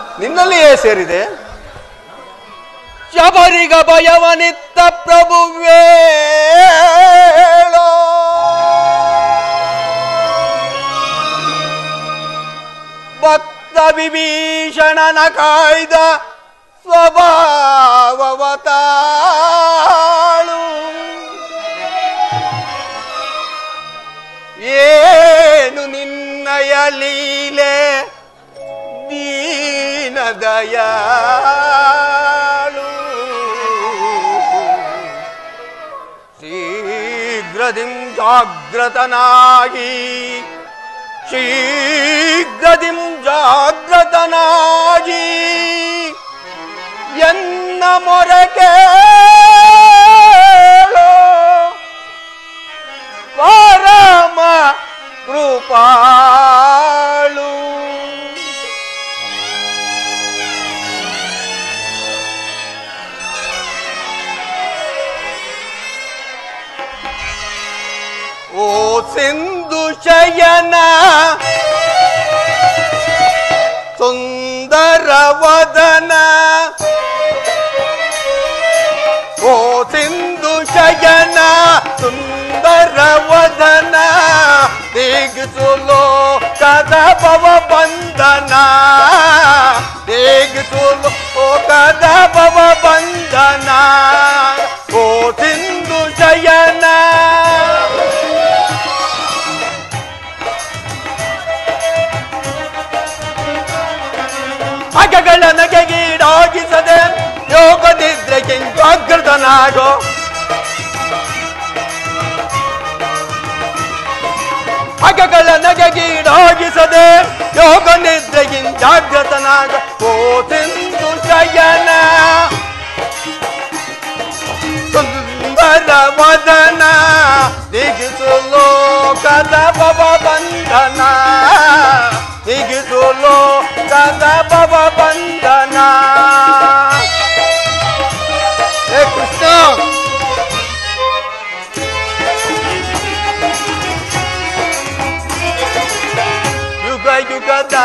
ನಿನ್ನಲ್ಲಿಯೇ ಸೇರಿದೆ. ಶಬರಿಗ ಭಯವನಿತ್ತ ಪ್ರಭುವೇ ಭಕ್ತ ವಿಭೀಷಣನ ಕಾಯ್ದ ಸ್ವಭಾವವತಾಳು. ಏನು ನಿನ್ನಯ ಲೀಲೆ ದೀನ ದಯಾಳು, ಶೀಘ್ರ शीघ्रगतिं जाग्रतनायि शीघ्रगतिं जाग्रतनायि यन्न मोरकेलो परम कृपालु ओ सिंधु शयना सुंदर वदना ओ सिंधु शयना सुंदर वदना दिग्सुलो कदा भव बंधना दिग्सुलो कदा भव बंधना ओ सिंधु शयना ಆಕೆಗಳ ನಗೆಗೀಡಾಗಿಸದೆ ಯೋಗದಿದ್ರೆ ಜಾಗೃತನಾಗೋ ಆಕೆಗಳ ನಗೆಗೀಡಾಗಿಸದೆ ಯೋಗನಿದ್ರೆ ಜಾಗೃತನಾಗೋ ಓ ಸಿಂಧು ಶಯನ ಸುಂದರ ವದನ ದಿಗಿಸು ಲೋಕದ ಭವ ಬಂಧನ ದಿಗಿಸು ಲೋಕದ ಭವ ಬಂಧನ ಹೇ ಕೃಷ್ಣ ಯುಗ ಯುಗದ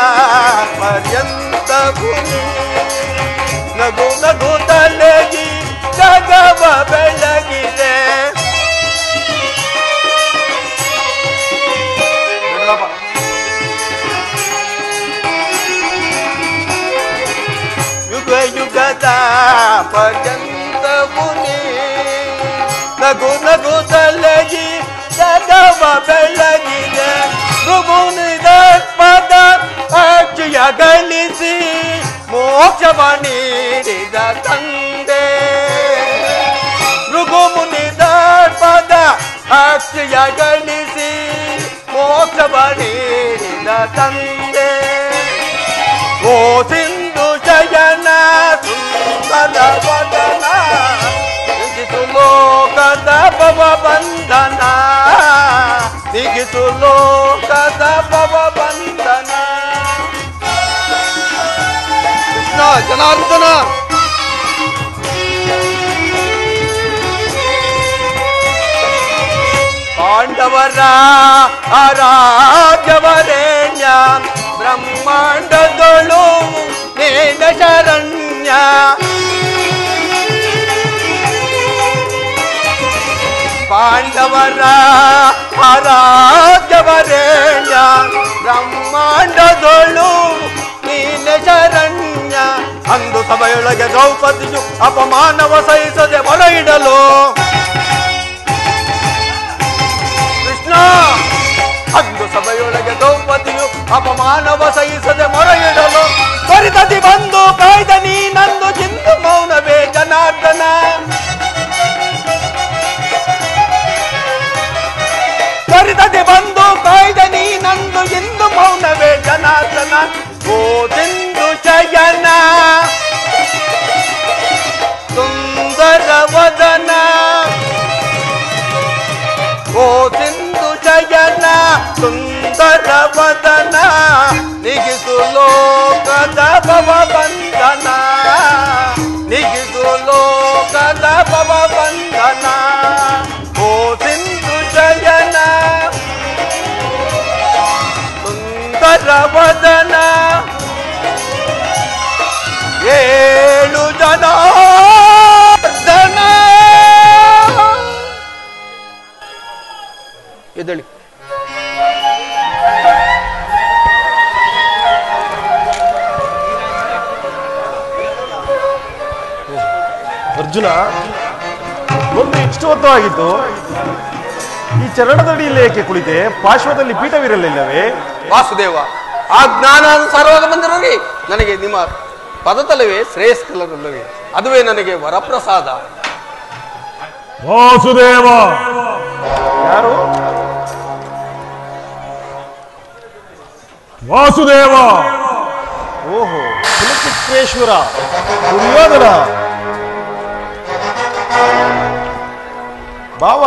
ಪರ್ಯಂತ ಭೂಮಿ ನಗು ನಗು ತಲೆಗಿ ಜಗವ ಬೆಳಗಿದೆ ಯುಗ ಯುಗದ ಪರ್ಯಂತ ಮುನಿ ನಗು ನಗು ತಲೆಗಿ ಜಗವ ಬೆಳಗಿದೆ ಋಭುನಿದ ಪದ ಅಕ್ಷಯ ಗಳಿಸಿ ಮೋಕ್ಷವ ನೀಡಿದ ತಂದೆ ಋಭುಮುನಿದ ಪದ ಅಕ್ಷಯ ಗಳಿಸಿ ಮೋಕ್ಷವ ನೀಡಿದ ತಂದೆ ಓ ಸಿಂಧು ಶಯನ ಸುಂದರ ವದನ ದಿಗಿಸು ಲೋಕದ ಭವ ಬಂಧನ ದಿಗಿಸು ಲೋಕದ ಭವ ಬಂಧನ ಕೃಷ್ಣ ಜನಾರ್ದನ ಪಾಂಡವರ ಆರಾಧ್ಯವರೇಣ್ಯ ಬ್ರಹ್ಮಾಂಡದೊಳು ನೇನ ಶರಣ್ಯ ಪಾಂಡವರ ಆರಾಧ್ಯವರೇಣ್ಯ ಬ್ರಹ್ಮಾಂಡದೊಳು ನೇನ ಶರಣ್ಯ ಅಂದು ಸಭೆಯೊಳಗೆ ದ್ರೌಪದಿಯು ಅಪಮಾನವ ಸಹಿಸದೆ ಹೊರ ಇಡಲು ಅಂದು ಸಭೆಯೊಳಗೆ ದ್ರೌಪದಿಯು ಅಪಮಾನವ ಸಹಿಸದೆ ಮೊರೆಯಿಡಲು ತ್ವರಿತದಿ ಬಂದು ಕಾಯ್ದ ನೀನಂದು ಚಿಂತ ಮೌನವೇ ಜನಾರ್ದನ ತ್ವರಿತದಿ ಬಂದು ಕಾಯ್ದ ನೀನಂದು ಇಂದು ಮೌನವೇ ಜನಾರ್ದನ ಓ ಸಿಂಧು ಶಯನ ಸುಂದರ ವದನ ಓ ಸಿಂಧು ಶಯನ ಸುಂದರ ವದನ ನಿಗಿಸು ಲೋಕದ ಭವ ಬಂಧನ ನಿಗಿಸು ಲೋಕದ ಭವ ಬಂಧನ ಓ ಸಿಂಧು ಶಯನ ಸುಂದರ ವದನ ಏಳು ಜನ ಎದ್ದೇಳಿ ಅರ್ಜುನ ಒಂದು ಇಷ್ಟವತ್ತವಾಗಿತ್ತು ಈ ಚರಣದಡಿ ಲೇಖೆ ಕುಳಿತೆ ಪಾರ್ಶ್ವದಲ್ಲಿ ಪೀಠವಿರಲಿಲ್ಲವೇ ವಾಸುದೇವ ಆ ಜ್ಞಾನ ಸರ್ವಾಗ ಬಂದಿರೋರಿ ನನಗೆ ನಿಮ್ಮ ಪದತಲವೇ ಶ್ರೇಯಸ್ಕರಲ್ಲವೇ ಅದುವೇ ನನಗೆ ವರಪ್ರಸಾದ ವಾಸುದೇವ ಯಾರು వాసుదేవ. ఓహో కులచిత్రేశ్వర దుర్యోధన ಬಾವ,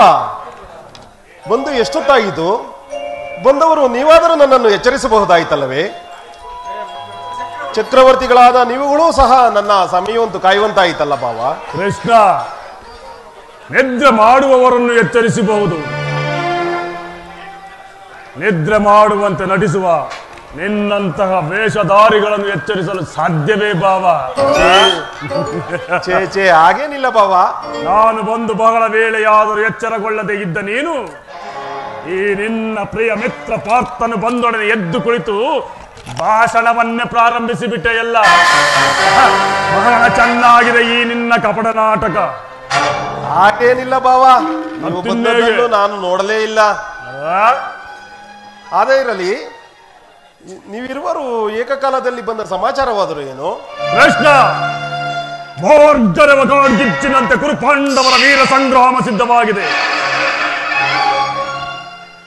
ಬಂದು ಎಷ್ಟೊತ್ತಾಗಿದ್ದು? ಬಂದವರು ನೀವಾದರೂ ನನ್ನನ್ನು ಎಚ್ಚರಿಸಬಹುದಾಯಿತಲ್ಲವೇ? ಚಕ್ರವರ್ತಿಗಳಾದ ನೀವುಗಳೂ ಸಹ ನನ್ನ ಸಮಯವಂತೂ ಕಾಯುವಂತಾಯಿತಲ್ಲ ಬಾವ. ಕೃಷ್ಣ, ನಿದ್ರೆ ಮಾಡುವವರನ್ನು ಎಚ್ಚರಿಸಬಹುದು, ನಿದ್ರೆ ಮಾಡುವಂತೆ ನಟಿಸುವ ನಿನ್ನಂತಹ ವೇಷಧಾರಿಗಳನ್ನು ಎಚ್ಚರಿಸಲು ಸಾಧ್ಯವೇ ಬಾವ? ಚೇ ಚೇ ಹಾಗೇನಿಲ್ಲ ಬಾವ. ನಾನು ಬಂದು ಬಹಳ ವೇಳೆಯಾದರೂ ಎಚ್ಚರಗೊಳ್ಳದೆ ಇದ್ದ ನೀನು ಈ ನಿನ್ನ ಪ್ರಿಯ ಮಿತ್ರ ಪಾರ್ಥನು ಬಂದೊಡನೆ ಎದ್ದು ಕುಳಿತು ಭಾಷಣವನ್ನೇ ಪ್ರಾರಂಭಿಸಿಬಿಟ್ಟೆ. ಎಲ್ಲ ಬಹಳ ಚೆನ್ನಾಗಿದೆ ಈ ನಿನ್ನ ಕಪಟ ನಾಟಕ. ಹಾಗೇನಿಲ್ಲ ಬಾವ, ನಾನು ನೋಡಲೇ ಇಲ್ಲ. ಅದೇ ಇರಲಿ, ನೀವಿರುವರು ಏಕಕಾಲದಲ್ಲಿ ಬಂದ ಸಮಾಚಾರವಾದರೂ ಏನು? ಕೃಷ್ಣ, ಗಿಚ್ಚಿನಂತೆ ಕುರುಪಾಂಡವರ ವೀರ ಸಂಗ್ರಾಮ ಸಿದ್ಧವಾಗಿದೆ.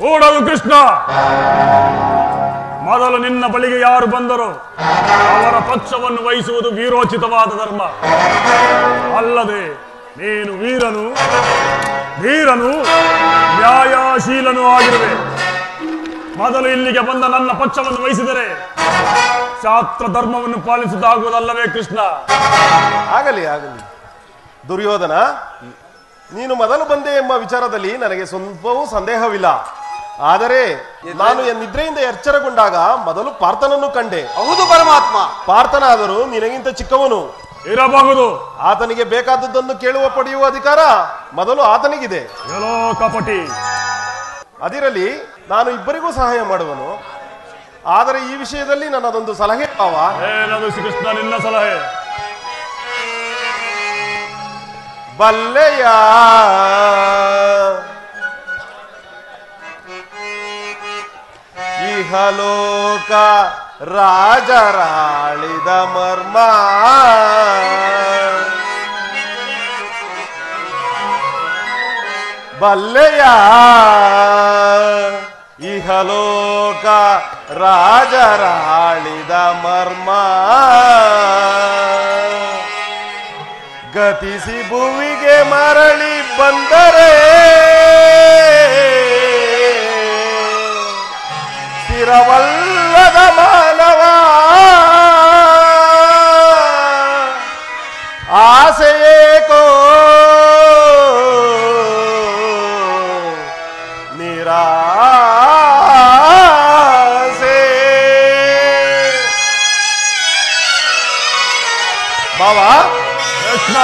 ಕೂಡದು ಕೃಷ್ಣ, ಮೊದಲು ನಿನ್ನ ಬಳಿಗೆ ಯಾರು ಬಂದರು ಅವರ ಪಕ್ಷವನ್ನು ವಹಿಸುವುದು ವೀರೋಚಿತವಾದ ಧರ್ಮ. ಅಲ್ಲದೆ ನೀನು ವೀರನು ಧೀರನು ನ್ಯಾಯಶೀಲನೂ ಆಗಿರುವೆ. ಮೊದಲು ಇಲ್ಲಿಗೆ ಬಂದ ನನ್ನ ಪಕ್ಷವನ್ನು ವಹಿಸಿದರೆ ಶಾಸ್ತ್ರ ಧರ್ಮವನ್ನು ಪಾಲಿಸುವುದಾಗುವುದಲ್ಲವೇ ಕೃಷ್ಣ? ಆಗಲಿ ಆಗಲಿ ದುರ್ಯೋಧನ, ನೀನು ಮೊದಲು ಬಂದೆ ಎಂಬ ವಿಚಾರದಲ್ಲಿ ನನಗೆ ಸ್ವಲ್ಪವೂ ಸಂದೇಹವಿಲ್ಲ. ಆದರೆ ನಾನು ನಿದ್ರೆಯಿಂದ ಎಚ್ಚರಗೊಂಡಾಗ ಮೊದಲು ಪಾರ್ಥನನ್ನು ಕಂಡೆ. ಹೌದು ಪರಮಾತ್ಮ. ಪಾರ್ಥನಾದರೂ ನಿನಗಿಂತ ಚಿಕ್ಕವನು ಇರಬಹುದು. ಆತನಿಗೆ ಬೇಕಾದದ್ದನ್ನು ಕೇಳುವ ಪಡೆಯುವ ಅಧಿಕಾರ ಮೊದಲು ಆತನಿಗಿದೆ. ಕಪಟಿ, ಅದಿರಲಿ, ನಾನು ಇಬ್ಬರಿಗೂ ಸಹಾಯ ಮಾಡುವನು. ಆದರೆ ಈ ವಿಷಯದಲ್ಲಿ ನನ್ನದೊಂದು ಸಲಹೆ ಭಾವ. ಏನದು ಶ್ರೀಕೃಷ್ಣ ನಿನ್ನ ಸಲಹೆ? ಬಲ್ಲೆಯ ಇಹಲೋಕ ರಾಜರಾಳಿದ ಮರ್ಮ ಬಲ್ಲೆಯ ಇಹಲೋಕ ರಾಜರಾಳಿದ ಮರ್ಮ ಗತಿಸಿ ಭುವಿಗೆ ಮರಳಿ ಬಂದರೆ ಸ್ಥಿರವಲ್ಲದ ಮಾನವ ಆಸೆಯೇಕೋ ನಿರಾಸೆ. ಬಾಬಾ ಕೃಷ್ಣ,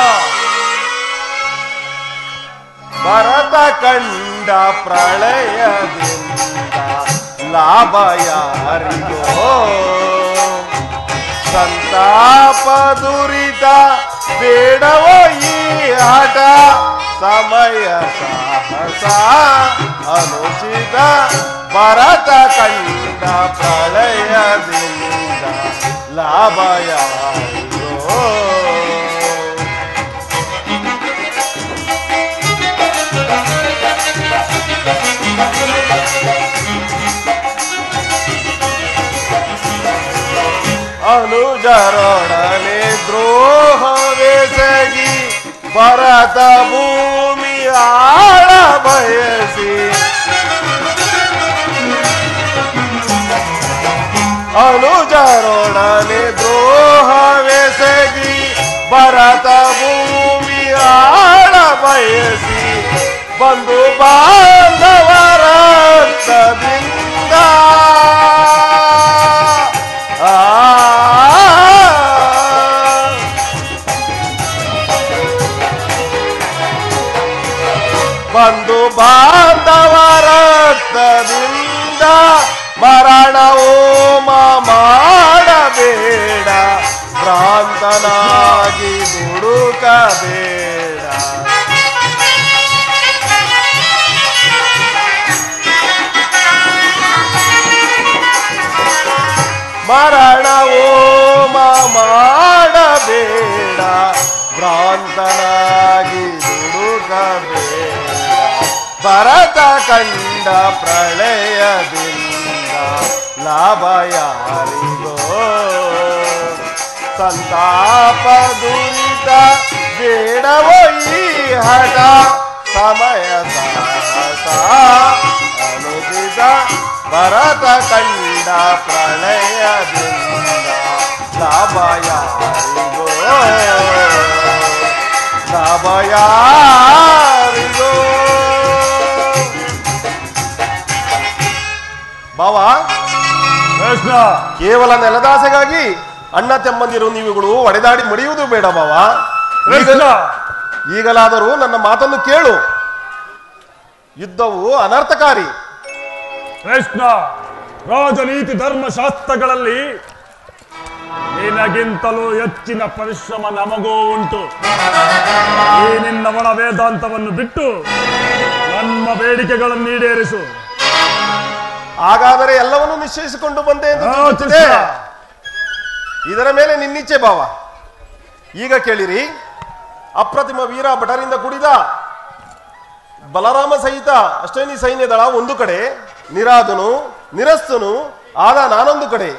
ಭರತ ಕಂಡ ಪ್ರಳಯದಿಂದ ಲಾಭ ಯಾರಿಗೋ ಸಂತಾಪ ದುರಿತ ಬೇಡವೋ ಈ ಆಟ ಸಮಯ ಸಾಹಸ ಅನುಚಿತ ಭರತ ಕಂಡ ಪ್ರಳಯದಿಂದ ಲಾಭ ಯಾರಿಗೋ. ಅನುಜರೊಡನೆ ದ್ರೋಹವೆಸಗಿ ಭರತ ಭೂಮಿ ಆಳ ಬಯಸಿ ಅನುಜರೊಡನೆ ದ್ರೋಹವೆಸಗಿ ಭರತ ಭೂಮಿ ಆಳ ಬಯಸಿ ಬಂಧು ಬಾಂಧವರ ರಕ್ತದಿಂದ ಬಂಧು ಬಾಂಧವರ ರಕ್ತದಿಂದ ಮರಣವು ಮಾಡಬೇಡ, ಭ್ರಾಂತನಾಗಿ ಹುಡುಕಬೇಡ. ಮರಣವು ಮಾಡಬೇಡ, ಭ್ರಾಂತನಾಗಿ ಹುಡುಕಬೇಡ. ಭರತ ಕಂಡ ಪ್ರಳಯದಿಂದ ಲಾಭ ಯಾರಿಗೋ, ಸಂತಾಪ ದುರಿತ ಬೇಡವೋ ಈ ಹಠ. ಸಮಯ ಸಾಹಸ ಅನುದಿದ, ಭರತ ಕಂಡ ಪ್ರಳಯದಿಂದ ಲಾಭ ಯಾರಿಗೋ, ಲಾಭ ಯಾರಿಗೋ. ಭಾವ ಕೃಷ್ಣ, ಕೇವಲ ನೆಲದಾಸೆಗಾಗಿ ಅಣ್ಣ ತಮ್ಮಂದಿರು ನೀವುಗಳು ಒಡೆದಾಡಿ ಮಡಿಯುವುದು ಬೇಡ ಭಾವ. ಈಗಲಾದರೂ ನನ್ನ ಮಾತನ್ನು ಕೇಳು. ಯುದ್ಧವು ಅನರ್ಥಕಾರಿ. ಕೃಷ್ಣ, ರಾಜನೀತಿ ಧರ್ಮಶಾಸ್ತ್ರಗಳಲ್ಲಿ ನಿನಗಿಂತಲೂ ಹೆಚ್ಚಿನ ಪರಿಶ್ರಮ ನಮಗೂ ಉಂಟು. ಈ ನಿನ್ನ ಒಣ ವೇದಾಂತವನ್ನು ಬಿಟ್ಟು ನಮ್ಮ ಬೇಡಿಕೆಗಳನ್ನು ಈಡೇರಿಸು. ಹಾಗಾದರೆ ಎಲ್ಲವನ್ನೂ ನಿಶ್ಚಯಿಸಿಕೊಂಡು ಬಂದೆ ಎಂದು ಇದರ ಮೇಲೆ ನಿನ್ನಿಚ್ಛೆ ಭಾವ. ಈಗ ಕೇಳಿರಿ, ಅಪ್ರತಿಮ ವೀರ ಭಟರಿಂದ ಕೂಡಿದ ಬಲರಾಮ ಸಹಿತ ಅಷ್ಟೇನಿ ಸೈನ್ಯ ದಳ ಒಂದು ಕಡೆ, ನಿರಾಧನು ನಿರಸ್ತನು ಆದ ನಾನೊಂದು ಕಡೆ.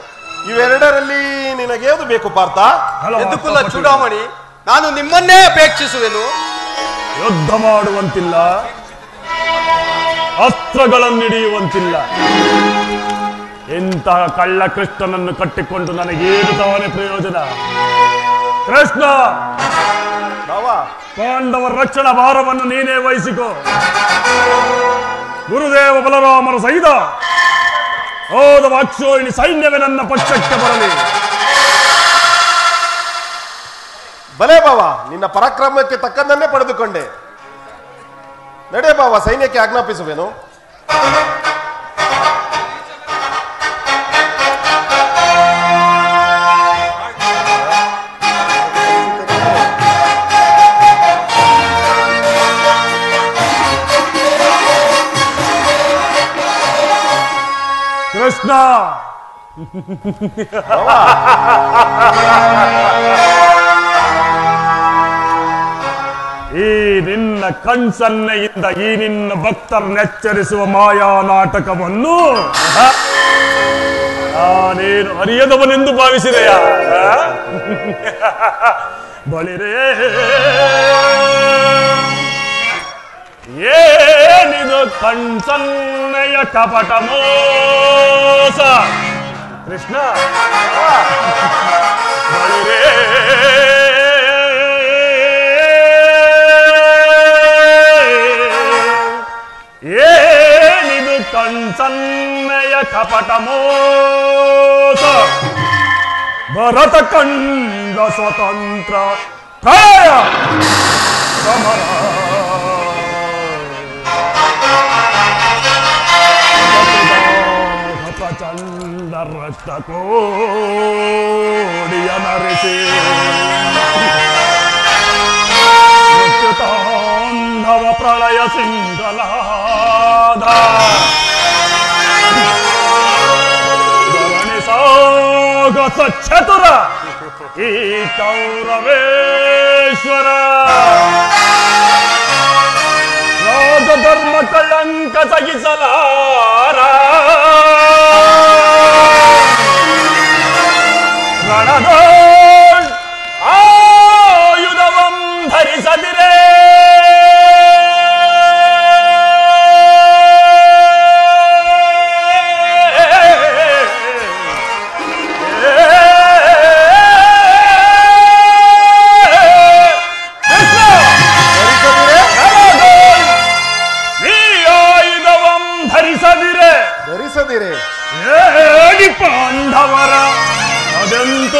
ಇವೆರಡರಲ್ಲಿ ನಿನಗೆ ಯಾವುದು ಬೇಕು ಪಾರ್ಥ? ಎದುಕುಲ ಚೂಡಾಮಣಿ, ನಾನು ನಿಮ್ಮನ್ನೇ ಅಪೇಕ್ಷಿಸುವೆನು. ಯುದ್ಧ ಮಾಡುವಂತಿಲ್ಲ, ಅಸ್ತ್ರಗಳನ್ನಿಡಿಯುವಂತಿಲ್ಲ. ಇಂತಹ ಕಳ್ಳ ಕೃಷ್ಣನನ್ನು ಕಟ್ಟಿಕೊಂಡು ನನಗೇನು ತವನೇ ಪ್ರಯೋಜನ? ಕೃಷ್ಣ, ಪಾಂಡವರ ರಕ್ಷಣಾ ಭಾರವನ್ನು ನೀನೇ ವಹಿಸಿಕೋ. ಗುರುದೇವ ಬಲರಾಮರ ಸಹಿತ ಹೋದ ವಾಕ್ಷೋಹಿಣಿ ಸೈನ್ಯವೇ ನನ್ನ ಪಕ್ಷಕ್ಕೆ ಬರಲಿ. ಬಲೆ ಬಾವ, ನಿನ್ನ ಪರಾಕ್ರಮಕ್ಕೆ ತಕ್ಕದನ್ನೇ ಪಡೆದುಕೊಂಡೆ. ನಡೆ ಬಾವ, ಸೈನ್ಯಕ್ಕೆ ಆಜ್ಞಾಪಿಸುವೆನು. ಕೃಷ್ಣ, ಈ ನಿನ್ನ ಕಣ್ಸನ್ನೆಯಿಂದ ಈ ನಿನ್ನ ಭಕ್ತರನ್ನೆಚ್ಚರಿಸುವ ಮಾಯಾ ನಾಟಕವನ್ನು ನಾನೇನು ಅರಿಯದವನೆಂದು ಭಾವಿಸಿದೆಯಾ? ಬಳಿರೇ ಏನಿದು ಕಣ್ಸನ್ನೆಯ ಕಪಟ ಮೋಸ? ಕೃಷ್ಣ, ಬಳಿರೇ ಏನಿದು ಕಣ್ಸನ್ನೆಯ ಕಪಟ ಮೋಸ? ಭರತ ಕಂಡ ಸ್ವತಂತ್ರ ಪ್ರಾಯ ಸಮರ ಪ್ರಚಂಡ ರಕ್ತ ಕೋಡಿಯ ನರಿಸಿ ತಾಂಧವ ಪ್ರಳಯ ಸಿಂಗಲಾದ ಸಾಗಸ ಚತುರ ಈ ಕೌರವೇಶ್ವರ ರಾಜಧರ್ಮ ಕಳಂಕ ತಗಿಸಲಾರ ಆಯುಧವಂ ಧರಿಸದಿರೇ ಧರಿಸದಿರೇ ಏನಿ ಪಾಂಧವರ ಅದೆಂತು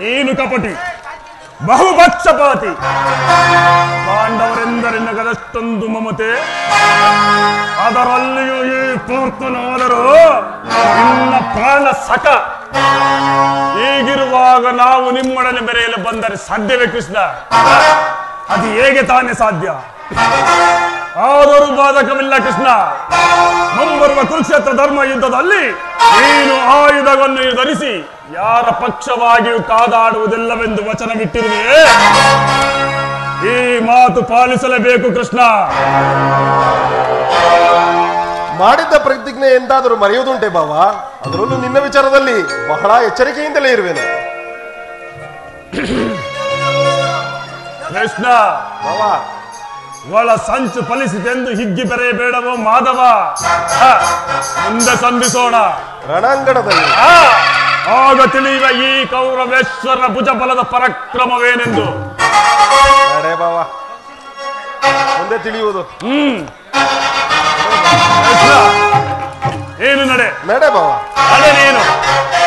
ನೀನು ಕಪಟಿ ಬಹುಪಕ್ಷಪಾತಿ ಪಾಂಡವರೆಂದರಿನ ಕದಷ್ಟೊಂದು ಮಮತೆ ಅದರಲ್ಲಿಯೂ ಈ ಪೂರ್ತನೋದರು ನಿನ್ನ ಪ್ರಾಣ ಸಕ ಹೀಗಿರುವಾಗ ನಾವು ನಿಮ್ಮೊಡನೆ ಬೆರೆಯಲು ಬಂದರೆ ಸಾಧ್ಯವೇ ಕೃಷ್ಣ? ಅದು ಹೇಗೆ ತಾನೇ ಸಾಧ್ಯ? ಆದರೂ ಬಾಧಕವಿಲ್ಲ ಕೃಷ್ಣ. ಮುಂಬರುವ ಕುರುಕ್ಷೇತ್ರ ಧರ್ಮ ಯುದ್ಧದಲ್ಲಿ ನೀನು ಆಯುಧವನ್ನು ಧರಿಸಿ ಯಾರ ಪಕ್ಷವಾಗಿಯೂ ಕಾದಾಡುವುದಿಲ್ಲವೆಂದು ವಚನವಿಟ್ಟಿರುವೆಯೇ? ಈ ಮಾತು ಪಾಲಿಸಲೇಬೇಕು ಕೃಷ್ಣ. ಮಾಡಿದ್ದ ಪ್ರತಿಜ್ಞೆ ಎಂದಾದರೂ ಮರೆಯುವುದುಂಟೆ ಬಾವ? ಅದರಲ್ಲೂ ನಿನ್ನ ವಿಚಾರದಲ್ಲಿ ಬಹಳ ಎಚ್ಚರಿಕೆಯಿಂದಲೇ ಇರುವೆನು. ಕೃಷ್ಣ ಬಾವ, ಒಳ ಸಂಚು ಫಲಿಸಿತೆಂದು ಹಿಗ್ಗಿ ಬರೆಯಬೇಡವೋ ಮಾಧವ. ಮುಂದೆ ಸಂಧಿಸೋಣ ರಣಾಂಗಣದಲ್ಲಿ, ಆಗ ತಿಳಿಯುವ ಈ ಕೌರವೇಶ್ವರ ಭುಜಬಲದ ಪರಾಕ್ರಮವೇನೆಂದು. ಬಾವ, ಮುಂದೆ ತಿಳಿಯುವುದು. ಹ್ಮ್, ಏನು ನಡೆ ನಡೆ ಬಾವ, ಅದೇ ನೀನು